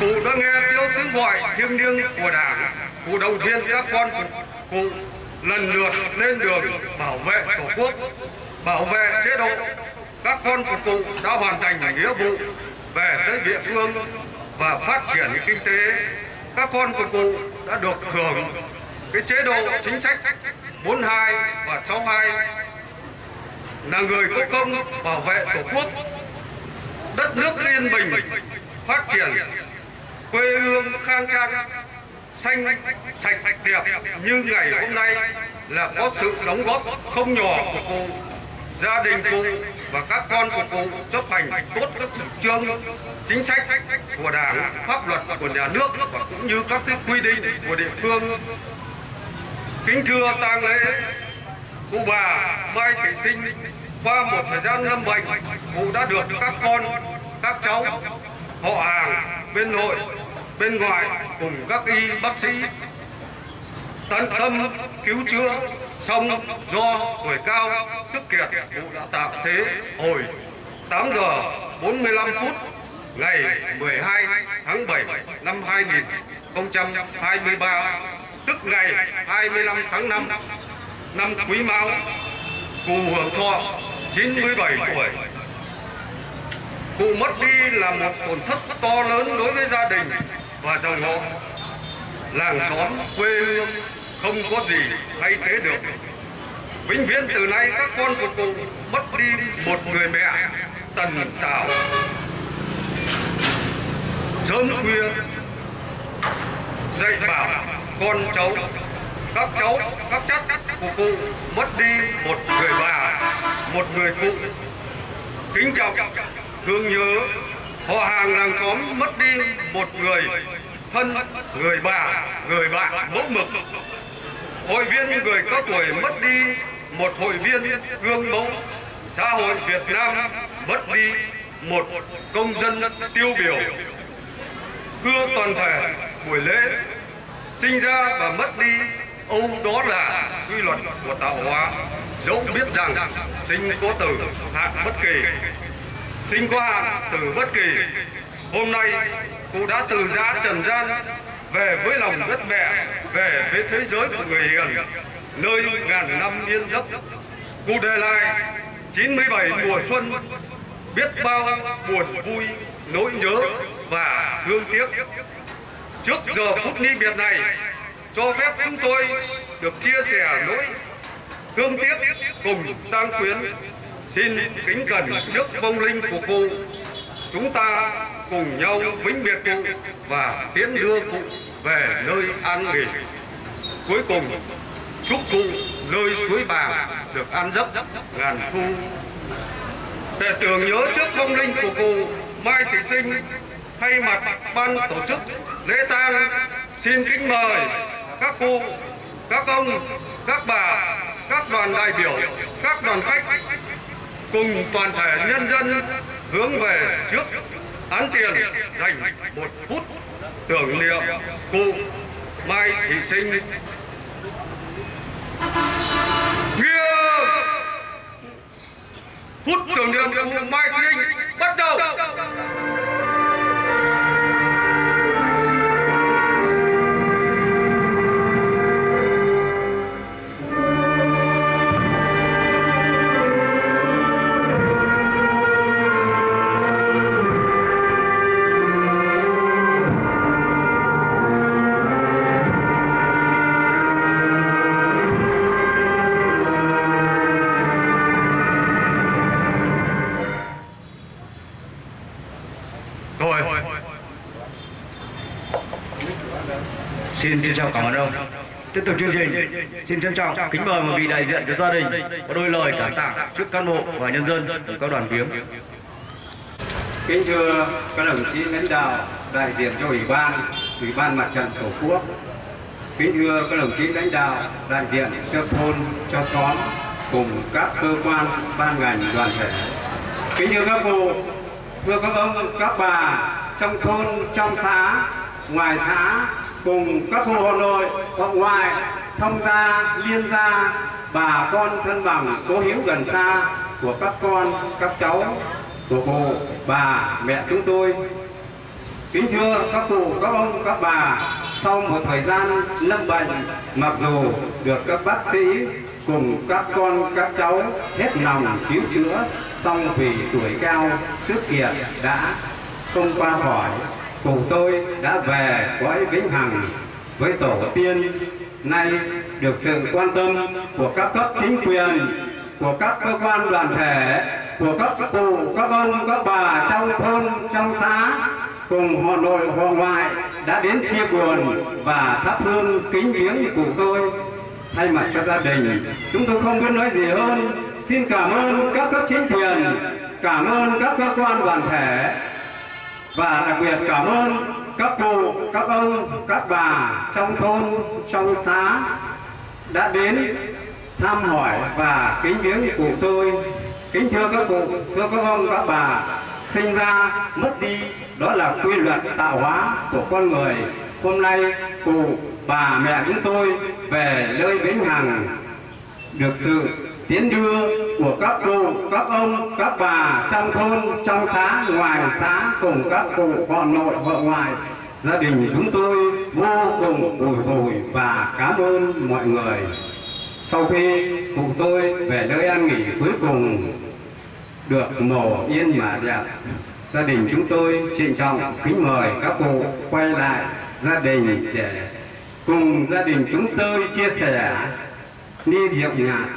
Cụ đã nghe tiếng tiếng gọi thiêng liêng của Đảng, cụ động viên các con của cụ lần lượt lên đường bảo vệ tổ quốc, bảo vệ chế độ. Các con của cụ đã hoàn thành nghĩa vụ về tới địa phương và phát triển kinh tế. Các con của cụ đã được hưởng cái chế độ chính sách bốn mươi hai và sáu mươi hai là người có công bảo vệ Tổ quốc, đất nước yên bình, phát triển, quê hương khang trang, xanh, sạch, đẹp như ngày hôm nay là có sự đóng góp không nhỏ của cô, gia đình cô và các con của cô chấp hành tốt các chủ trương, chính sách của Đảng, pháp luật của nhà nước và cũng như các quy định của địa phương. Kính thưa tang lễ, cụ bà Mai Thị Sinh qua một thời gian lâm bệnh, cụ đã được các con, các cháu, họ hàng bên nội, bên ngoại cùng các y bác sĩ tận tâm cứu chữa, xong do tuổi cao sức kiệt, cụ đã tạm thế hồi tám giờ bốn mươi lăm phút ngày mười hai tháng bảy năm hai nghìn không trăm hai mươi ba, tức ngày hai mươi lăm tháng năm năm Quý Mão. Cụ hưởng thọ chín mươi bảy tuổi. Cụ mất đi là một tổn thất to lớn đối với gia đình và dòng họ, làng xóm, quê hương không có gì thay thế được. Vĩnh viễn từ nay các con của cụ mất đi một người mẹ tần tảo, sớm khuya dạy bảo con cháu, các cháu, các chất của cụ mất đi một người bà, một người cụ kính trọng, thương nhớ. Họ hàng làng xóm mất đi một người thân, người bà, người bạn mẫu mực. Hội viên người cao tuổi mất đi một hội viên gương mẫu. Xã hội Việt Nam mất đi một công dân tiêu biểu. Thưa toàn thể buổi lễ, sinh ra và mất đi, âu đó là quy luật của tạo hóa. Dẫu biết rằng sinh có tử, hạn bất kỳ, sinh có hạn, tử bất kỳ. Hôm nay cụ đã từ giã trần gian, về với lòng đất mẹ, về với thế giới của người hiền, nơi ngàn năm yên giấc. Cụ để lại chín mươi bảy mùa xuân, biết bao buồn vui, nỗi nhớ và thương tiếc. Trước giờ phút ly biệt này, cho phép chúng tôi được chia sẻ nỗi thương tiếc cùng tang quyến. Xin kính cẩn trước vong linh của cụ, chúng ta cùng nhau vĩnh biệt cụ và tiến đưa cụ về nơi an nghỉ. Cuối cùng, chúc cụ nơi suối vàng được an giấc ngàn thu. Để tưởng nhớ trước vong linh của cụ Mai Thị Sinh, thay mặt ban tổ chức lễ tang, xin kính mời các cụ, các ông, các bà, các đoàn đại biểu, các đoàn khách cùng toàn thể nhân dân hướng về trước án tiền dành một phút tưởng niệm cụ Mai Thị Sinh. Nghiêm! Phút tưởng niệm cụ Mai Thị Sinh bắt đầu! Xin trân trọng cảm ơn ông. Tiếp tục chương trình, xin trân trọng kính mời một vị đại diện của gia đình có đôi lời cảm tạ trước cán bộ và nhân dân của các đoàn viếng. Kính thưa các đồng chí lãnh đạo đại diện cho ủy ban, ủy ban mặt trận tổ quốc. Kính thưa các đồng chí lãnh đạo đại diện cho thôn, cho xóm cùng các cơ quan, ban ngành, đoàn thể. Kính thưa các cụ, thưa các ông, các bà trong thôn, trong xã, ngoài xã, cùng các cô họ nội, họ ngoại, thông gia, liên gia, bà con thân bằng, cố hữu gần xa của các con, các cháu, của cụ, bà, mẹ chúng tôi. Kính thưa các cụ, các ông, các bà, sau một thời gian lâm bệnh, mặc dù được các bác sĩ cùng các con, các cháu hết lòng cứu chữa, song vì tuổi cao, sức kiệt đã không qua khỏi, cụ tôi đã về cõi vĩnh hằng với tổ tiên. Nay được sự quan tâm của các cấp chính quyền, của các cơ quan đoàn thể, của các cụ, các ông, các bà trong thôn, trong xã cùng họ nội, họ ngoại đã đến chia buồn và thắp hương kính viếng của tôi. Thay mặt cho gia đình, chúng tôi không biết nói gì hơn. Xin cảm ơn các cấp chính quyền, cảm ơn các cơ quan đoàn thể và đặc biệt cảm ơn các cụ, các ông, các bà trong thôn, trong xã đã đến thăm hỏi và kính viếng cụ tôi. Kính thưa các cụ, thưa các ông, các bà, sinh ra, mất đi, đó là quy luật tạo hóa của con người. Hôm nay, cụ, bà, mẹ chúng tôi về nơi vĩnh hằng được sự tiến đưa của các cụ, các ông, các bà trong thôn, trong xã, ngoài xã cùng các cụ, họ nội, họ ngoại. Gia đình chúng tôi vô cùng bồi hồi và cảm ơn mọi người. Sau khi cụ tôi về nơi an nghỉ cuối cùng được mồ yên mà đẹp, gia đình chúng tôi trịnh trọng kính mời các cụ quay lại gia đình để cùng gia đình chúng tôi chia sẻ ly rượu nhạt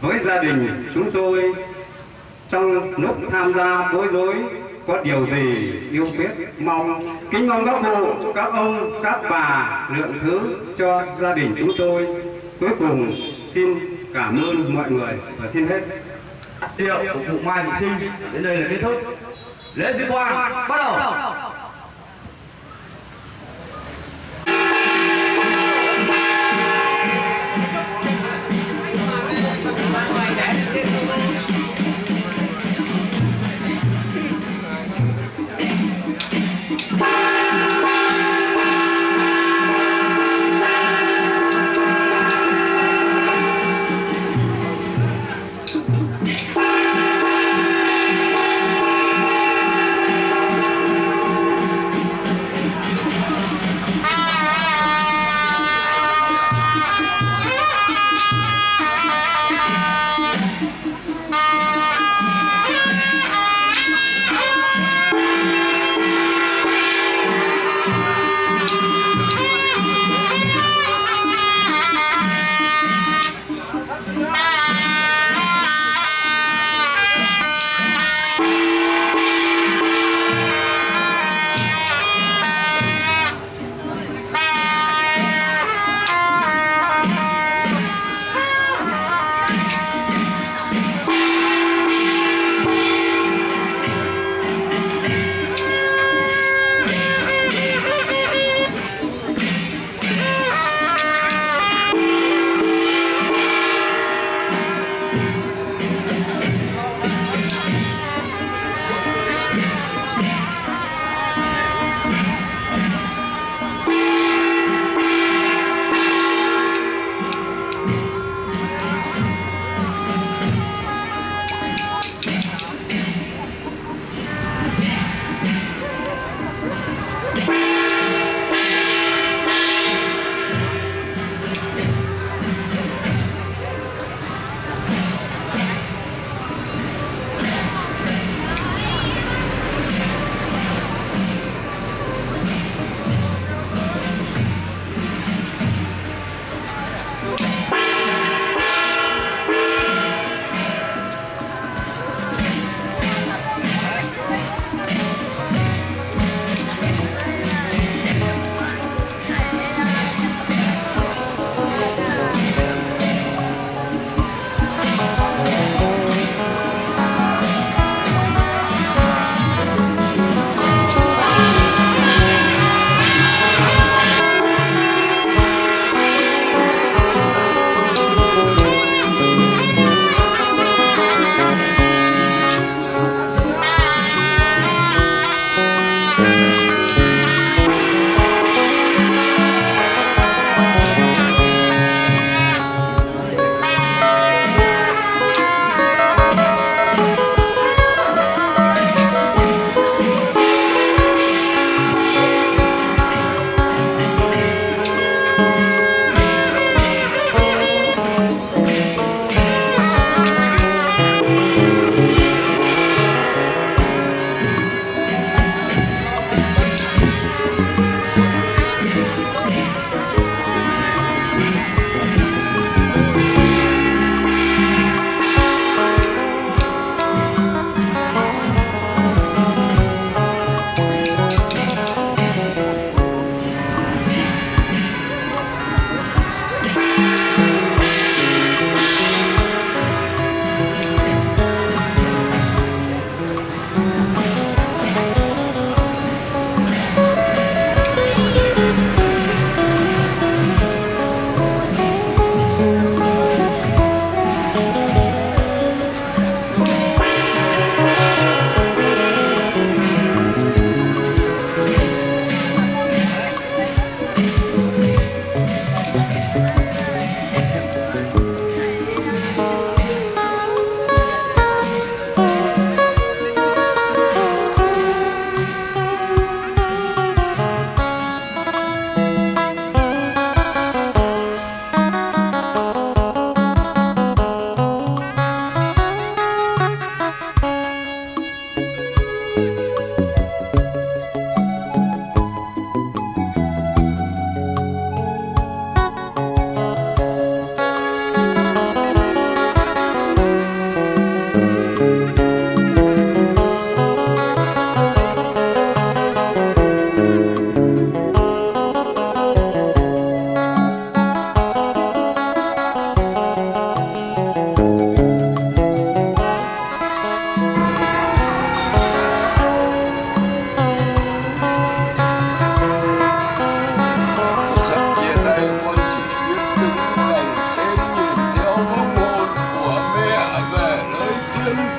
với gia đình chúng tôi. Trong lúc tham gia bối rối, có điều gì yêu biết mong, kính mong các cụ, các ông, các bà lượng thứ cho gia đình chúng tôi. Cuối cùng xin cảm ơn mọi người và xin hết. Điệu của cụ Mai Thị Sinh đến đây là kết thúc. Lễ dư quan bắt đầu.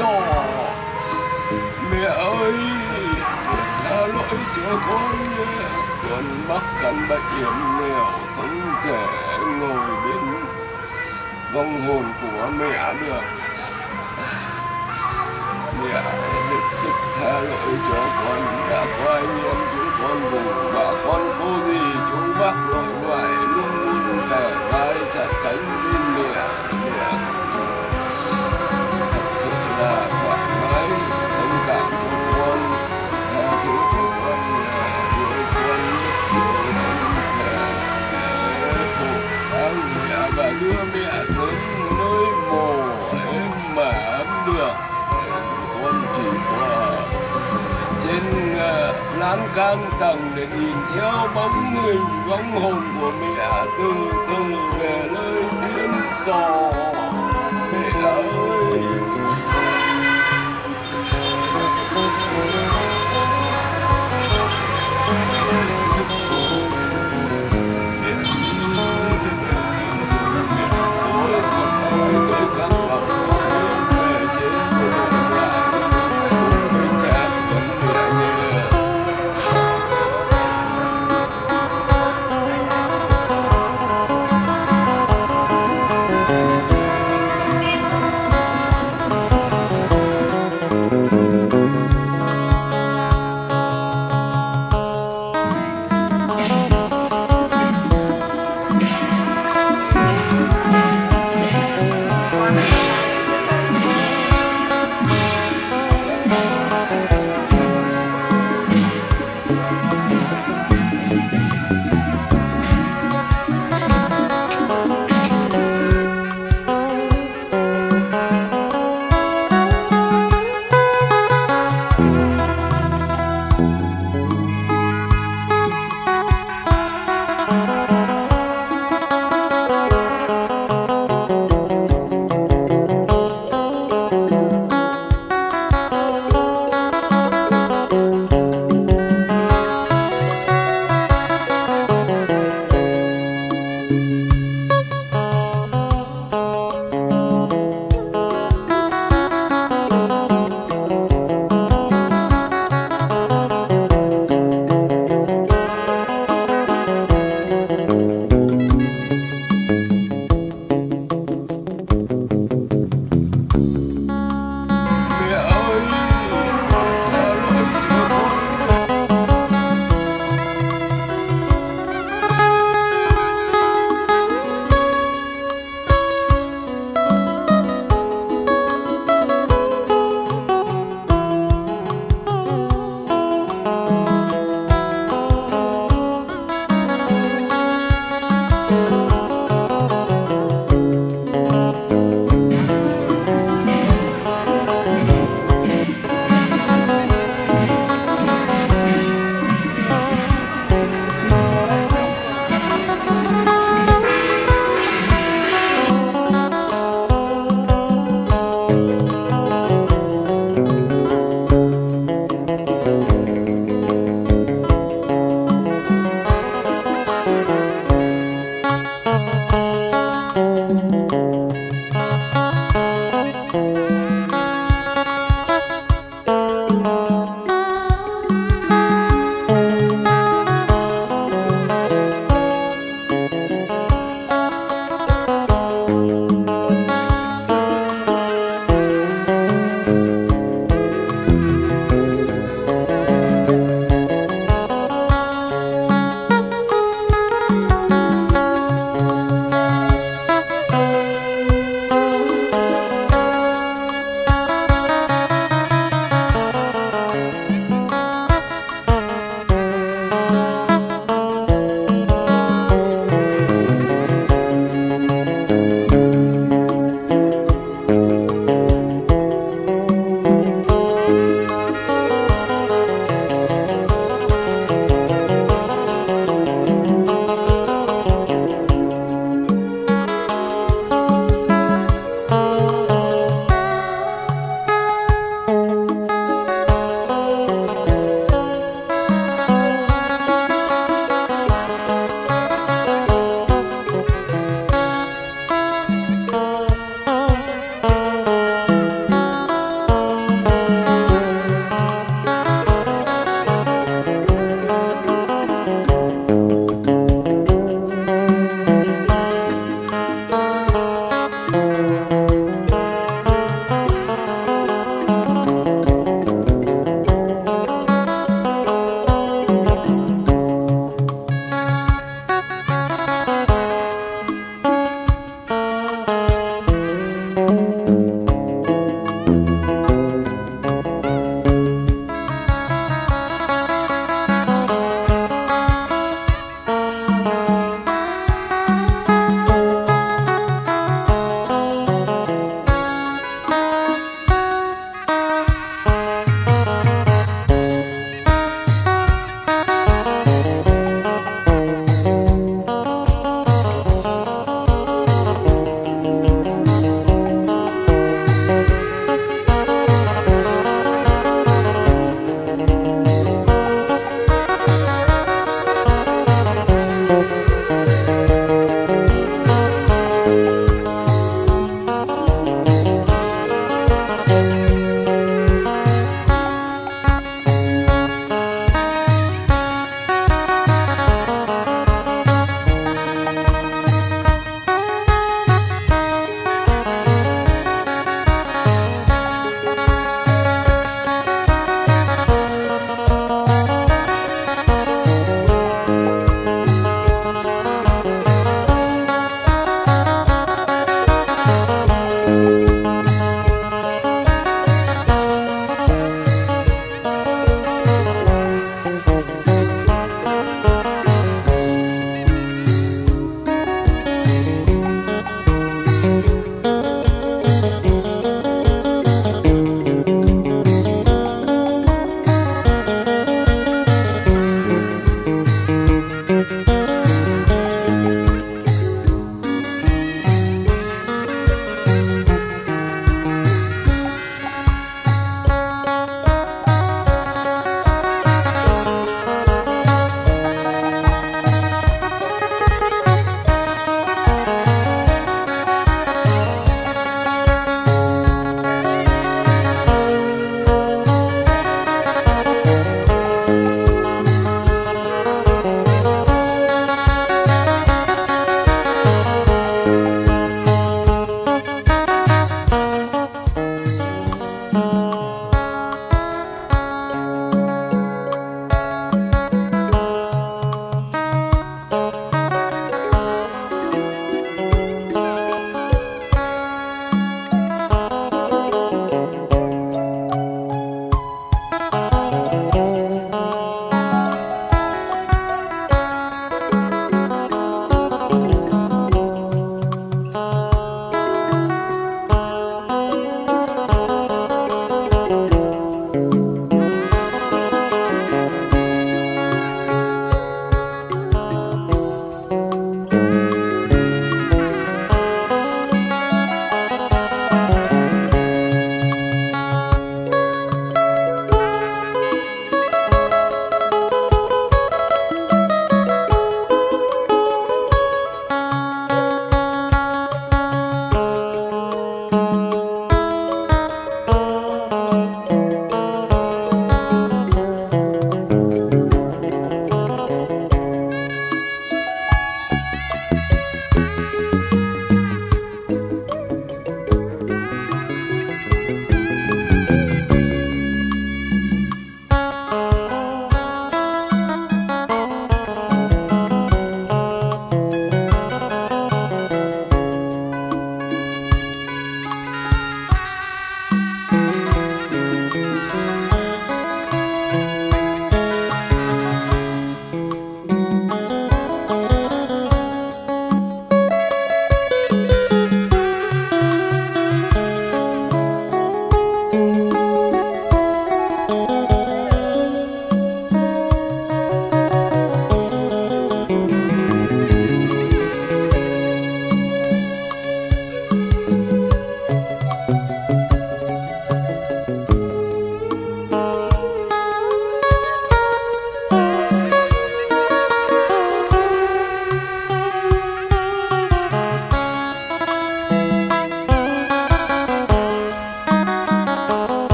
đỏ. Mẹ ơi, là lỗi của con. Con mắc căn bệnh hiểm nghèo, không thể ngồi bên vong hồn của mẹ được. Mẹ hết sức tha lỗi cho con, đã qua nhiễm chúng con vùng và con cô gì chúng bác nội ngoại luôn luôn kể vai sát cánh bên mẹ. Mẹ thật sự là thoải mái, thông cảm cho con, tha thứ cho con, nuôi con nuôi con mẹ khổ đau mẹ và đưa mẹ đến nơi mồ em mà ấm được. Trên lan can tầng để nhìn theo bóng mình, bóng hồn của mẹ từ từ về nơi điên tỏ. Mẹ ơi,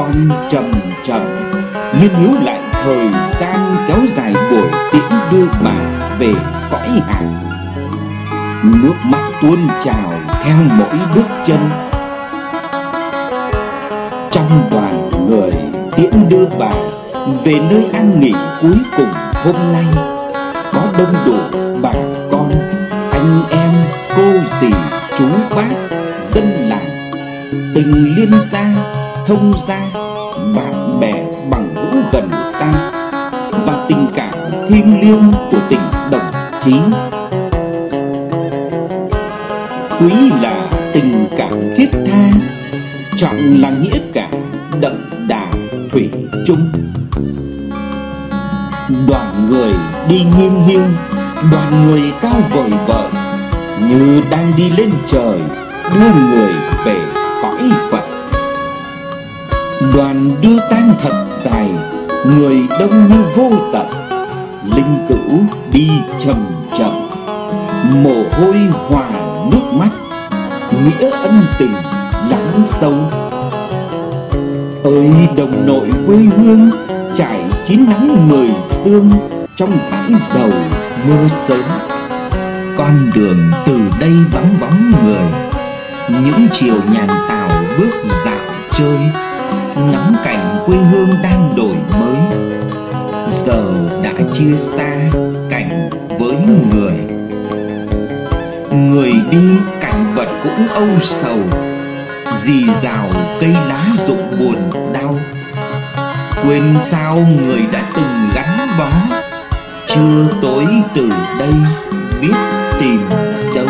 Con trầm trầm nhưng nhớ lại thời gian kéo dài buổi tiễn đưa bà về cõi hạ, nước mắt tuôn trào theo mỗi bước chân. Trong đoàn người tiễn đưa bà về nơi an nghỉ cuối cùng hôm nay có đông đủ bà con, anh em, cô dì, chú bác, dân làng, tình liên gia, thông gia, bạn bè bằng hữu gần ta và tình cảm thiêng liêng của tình đồng chí. Quý là tình cảm thiết tha, trọng là nghĩa cả đậm đà thủy chung. Đoàn người đi nghiêng nghiêng, đoàn người cao vời vợi như đang đi lên trời đưa người về cõi Phật. Đoàn đưa tang thật dài, người đông như vô tận. Linh cữu đi chậm chậm, mồ hôi hòa nước mắt, nghĩa ân tình lắng sâu. Ơi đồng nội quê hương, trải chín nắng mười sương, trong dãi dầu mưa sớm. Con đường từ đây vắng bóng người, những chiều nhàn tảo bước dạo chơi, ngắm cảnh quê hương đang đổi mới. Giờ đã chia xa cảnh với người, người đi cảnh vật cũng âu sầu. Rì rào cây lá rụng buồn đau, quên sao người đã từng gắn bó. Chưa tối từ đây biết tìm đâu.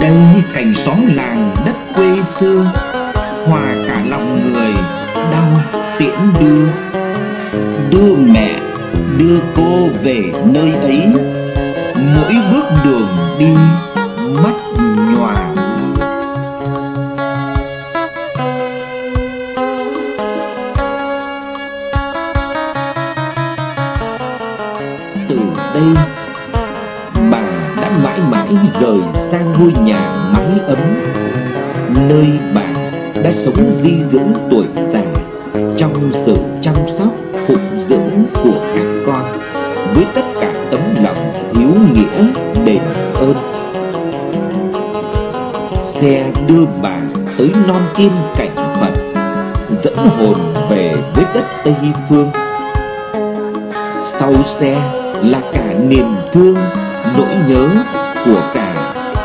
Đây cảnh xóm làng đất quê xưa, hòa cả lòng người đau tiễn đưa. Đưa mẹ, đưa cô về nơi ấy, mỗi bước đường đi mất nhòa. Từ đây, bà đã mãi mãi rời sang ngôi nhà mái ấm, nơi bà đã sống di dưỡng tuổi già trong sự chăm sóc phụng dưỡng của các con với tất cả tấm lòng hiếu nghĩa đền ơn. Xe đưa bà tới non tiên cảnh Phật, dẫn hồn về với đất Tây Phương. Sau xe là cả niềm thương nỗi nhớ của cả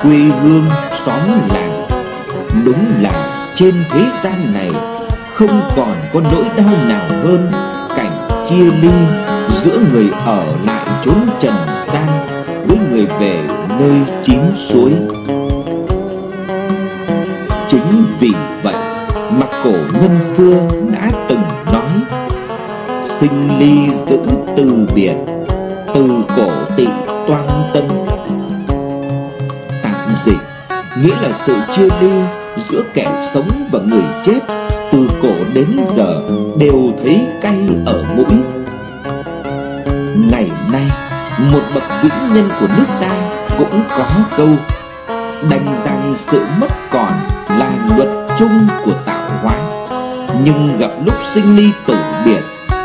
quê hương xóm làng. Đúng là trên thế gian này không còn có nỗi đau nào hơn cảnh chia ly giữa người ở lại chốn trần gian với người về nơi chín suối. Chính vì vậy mà cổ nhân xưa đã từng nói: sinh ly giữ từ biệt, từ cổ tị toan tân. Tạm dịch nghĩa là sự chia ly giữa kẻ sống và người chết từ cổ đến giờ đều thấy cay ở mũi. Ngày nay một bậc vĩ nhân của nước ta cũng có câu đành rằng sự mất còn là luật chung của tạo ngoại, nhưng gặp lúc sinh ly tử biệt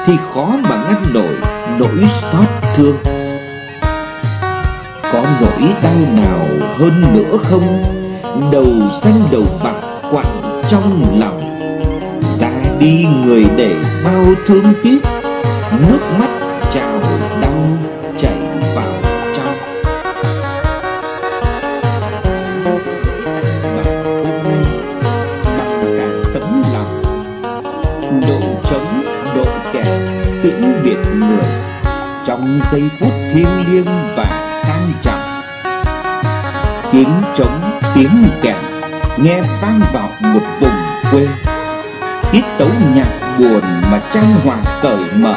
thì khó mà ngăn nổi nỗi xót thương. Có nỗi đau nào hơn nữa không? Đầu xanh đầu bạc quặn trong lòng, ra đi người để bao thương tiếc, nước mắt trào đau chảy vào trong. Và hôm nay bằng cả tấm lòng, đội trống đội kèn tiễn biệt người trong giây phút thiêng liêng và sang trọng. Tiếng trống tiếng kèn nghe vang vọng một vùng quê, tiết tấu nhạc buồn mà trang hoàng cởi mở.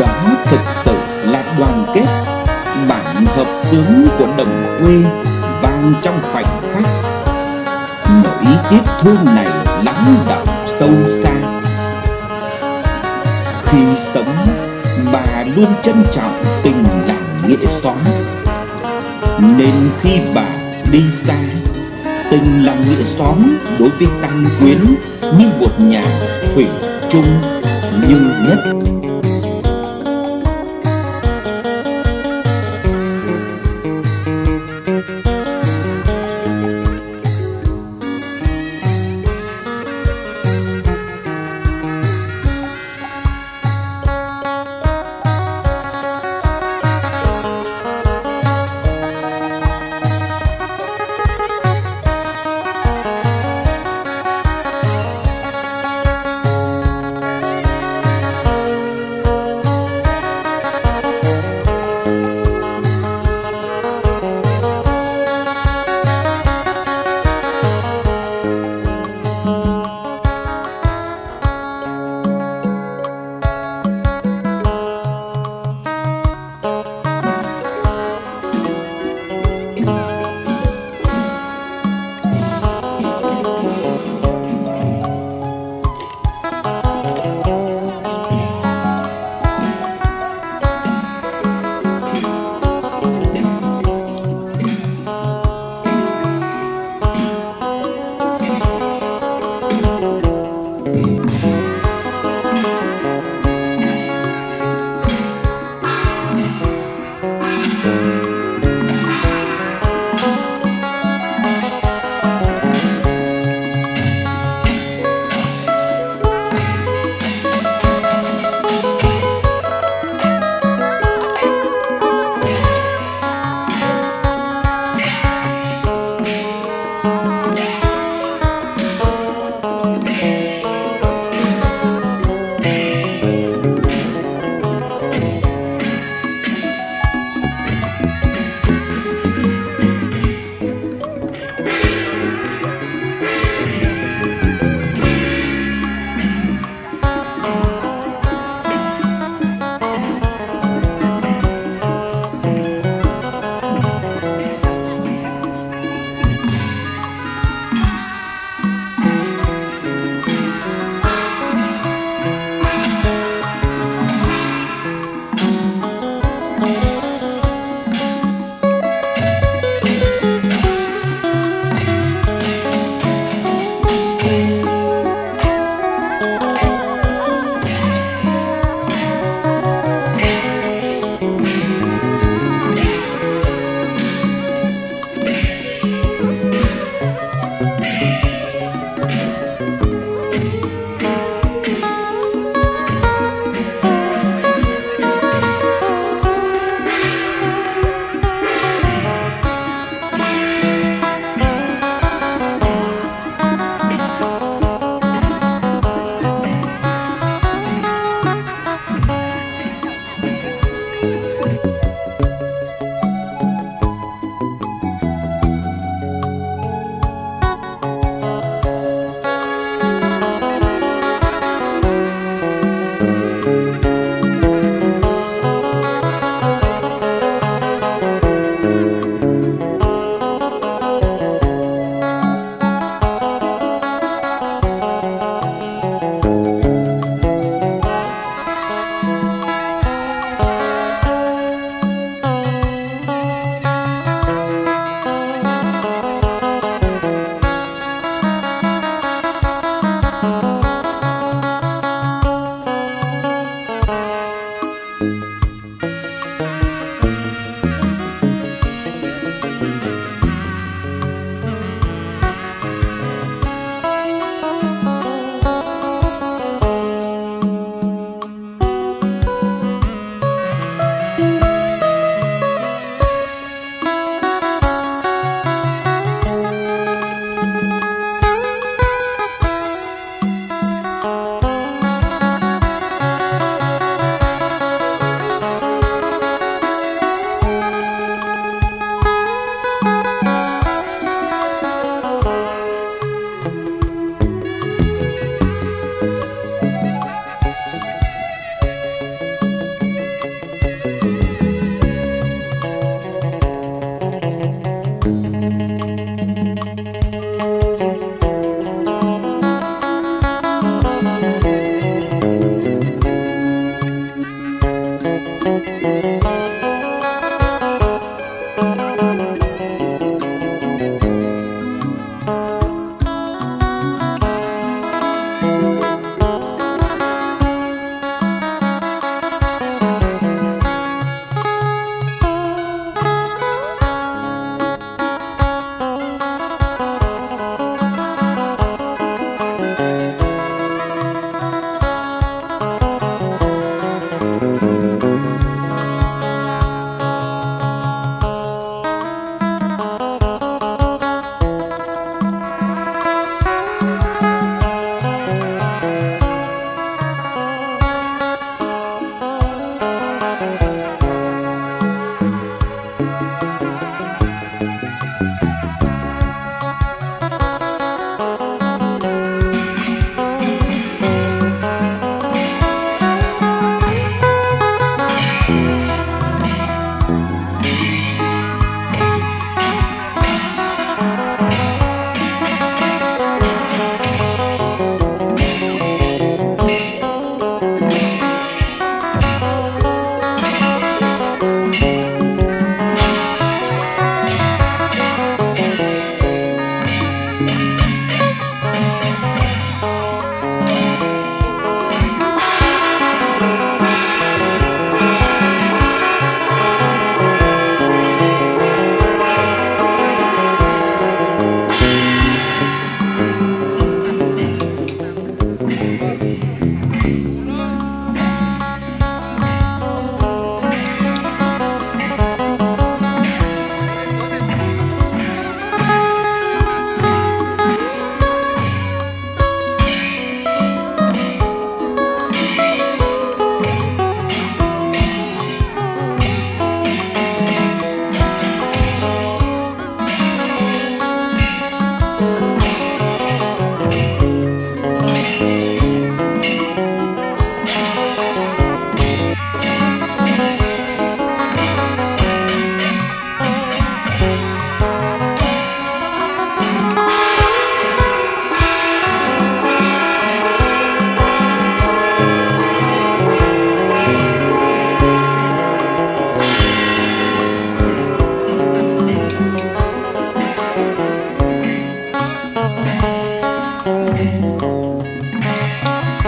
Đó thực sự là đoàn kết, bản hợp xướng của đồng quê vang trong khoảnh khắc. Nỗi tiếc thương này lắng đọng sâu xa. Khi sống, bà luôn trân trọng tình làng nghĩa xóm, nên khi bà đi xa, tình làng nghĩa xóm đối với Tăng Quyến như một nhà thủy chung như nhất.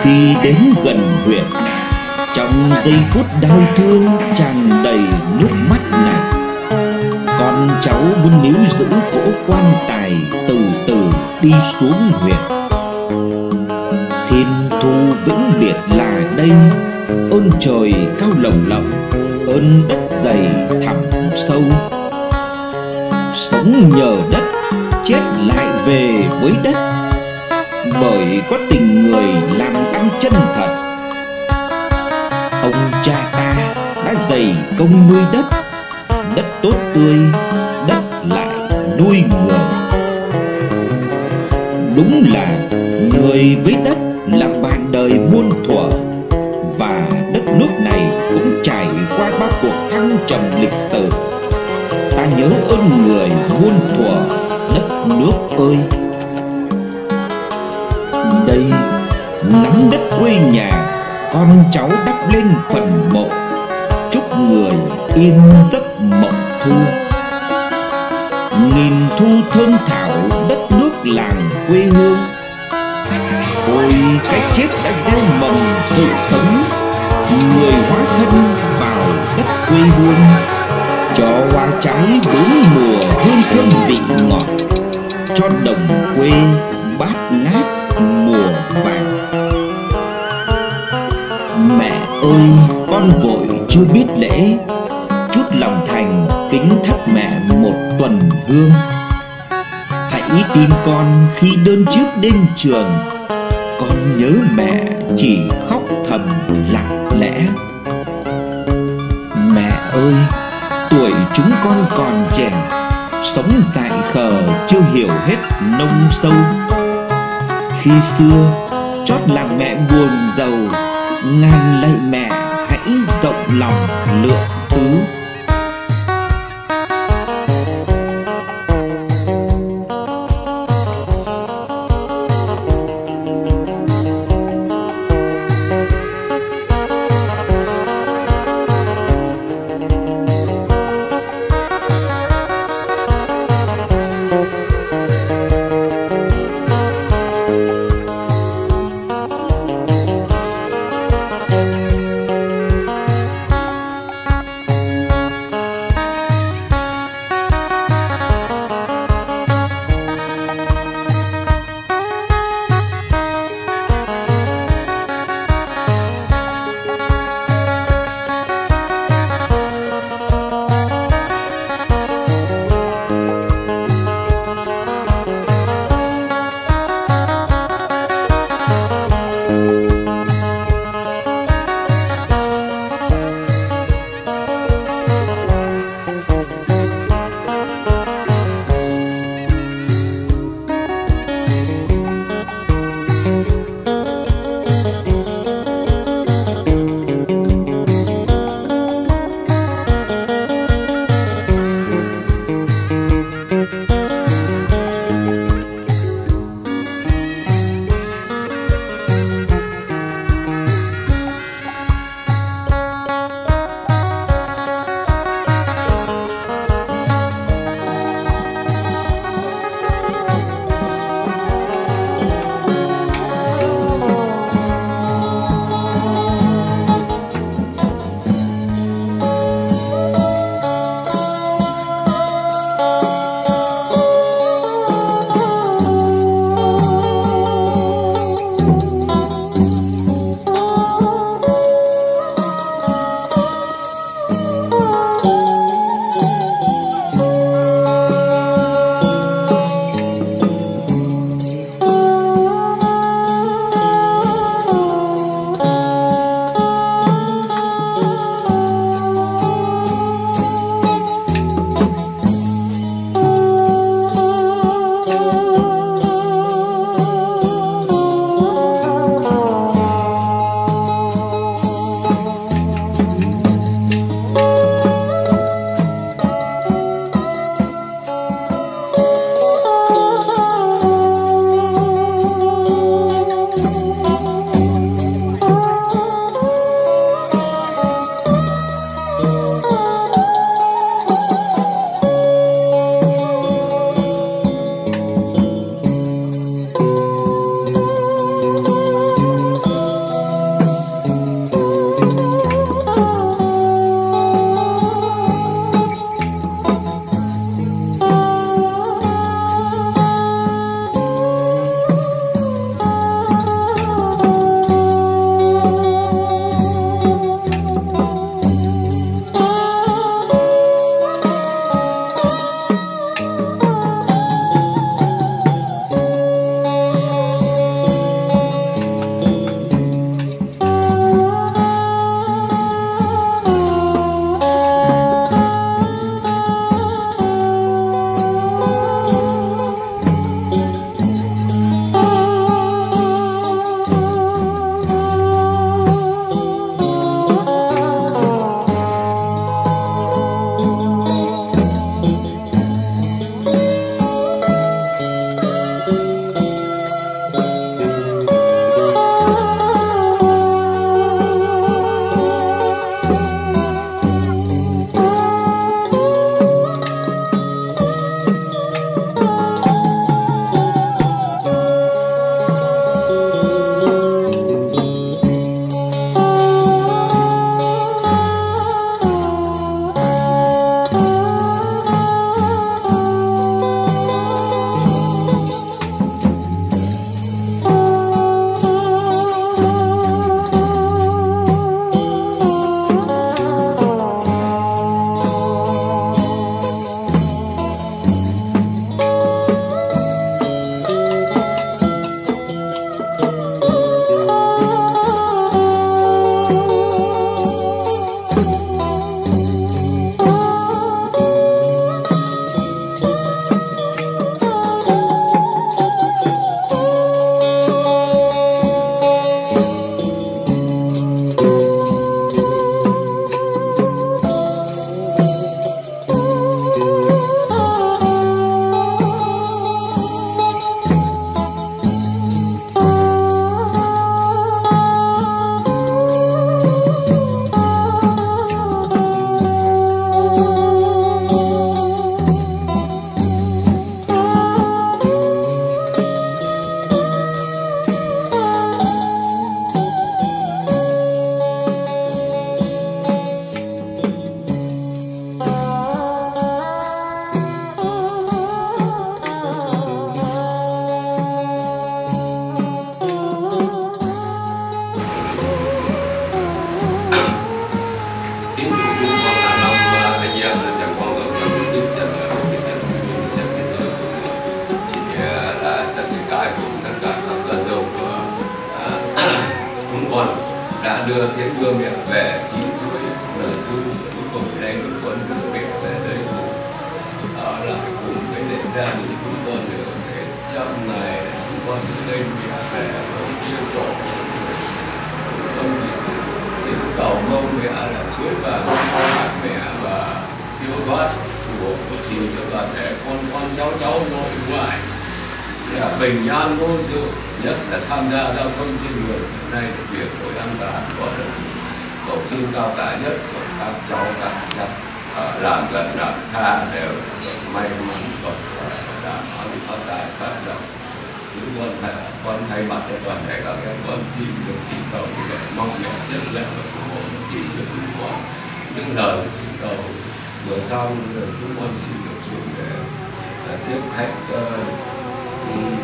Khi đến gần huyện, trong giây phút đau thương tràn đầy nước mắt này, con cháu muốn níu giữ cỗ quan tài từ từ đi xuống huyện. Thiên thu vĩnh biệt là đây, ơn trời cao lồng lộng, ơn đất dày thẳm sâu. Sống nhờ đất, chết lại về với đất, bởi có tình người làm tăng chân thật. Ông cha ta đã dày công nuôi đất, đất tốt tươi, đất lại nuôi người. Đúng là người với đất làm bạn đời muôn thuở. Và đất nước này cũng trải qua bao cuộc thăng trầm lịch sử. Ta nhớ ơn người muôn thuở, đất nước ơi. Đây, nắm đất quê nhà, con cháu đắp lên phần mộ, chúc người yên giấc mộng thu. Nghìn thu thơm thảo đất nước làng quê hương. Ôi cái chết đã gieo mầm sự sống, người hóa thân vào đất quê hương, cho hoa trái bốn mùa hương thơm vị ngọt, cho đồng quê bát ngát mùa vàng. Mẹ ơi, con vội chưa biết lễ, chút lòng thành kính thắp mẹ một tuần hương. Hãy tin con khi đơn chiếc đêm trường, con nhớ mẹ chỉ khóc thầm lặng lẽ. Mẹ ơi, tuổi chúng con còn trẻ, sống dại khờ chưa hiểu hết nông sâu. Khi xưa chót làm mẹ buồn giàu, ngàn lạy mẹ hãy rộng lòng lượng thứ. Tuần đã đưa Thiên Vương Điện về chín rưỡi lần thu. Cuối cùng thì anh Đức Tuấn dự việc về đây cũng ở lại cùng với đến gia đình chúng con được thế trong này chúng con lên nhà về cũng yêu cầu ông cầu mong mẹ là suối và mẹ và siêu thoát của chị cho toàn thể con con cháu cháu nội ngoại là bình an vô sự, nhất là tham gia giao thông trên đường hiện nay việc của đăng tán có được cầu xin cao cả nhất của các cháu cả nhất ở làm gần làm xa đều may mắn còn đảm bảo được phát tài phát động. Chúng con thay con thay mặt cho toàn thể các em con xin được kính cầu để mong nhận chất lệ và ủng hộ chỉ được của những lời kính cầu vừa xong rồi chúng con xin được xuống để tiếp khách lương là Thank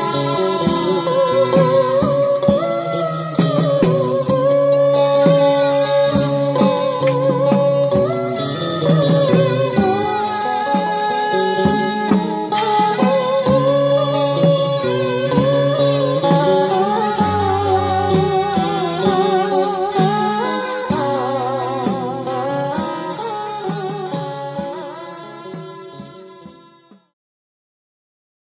you.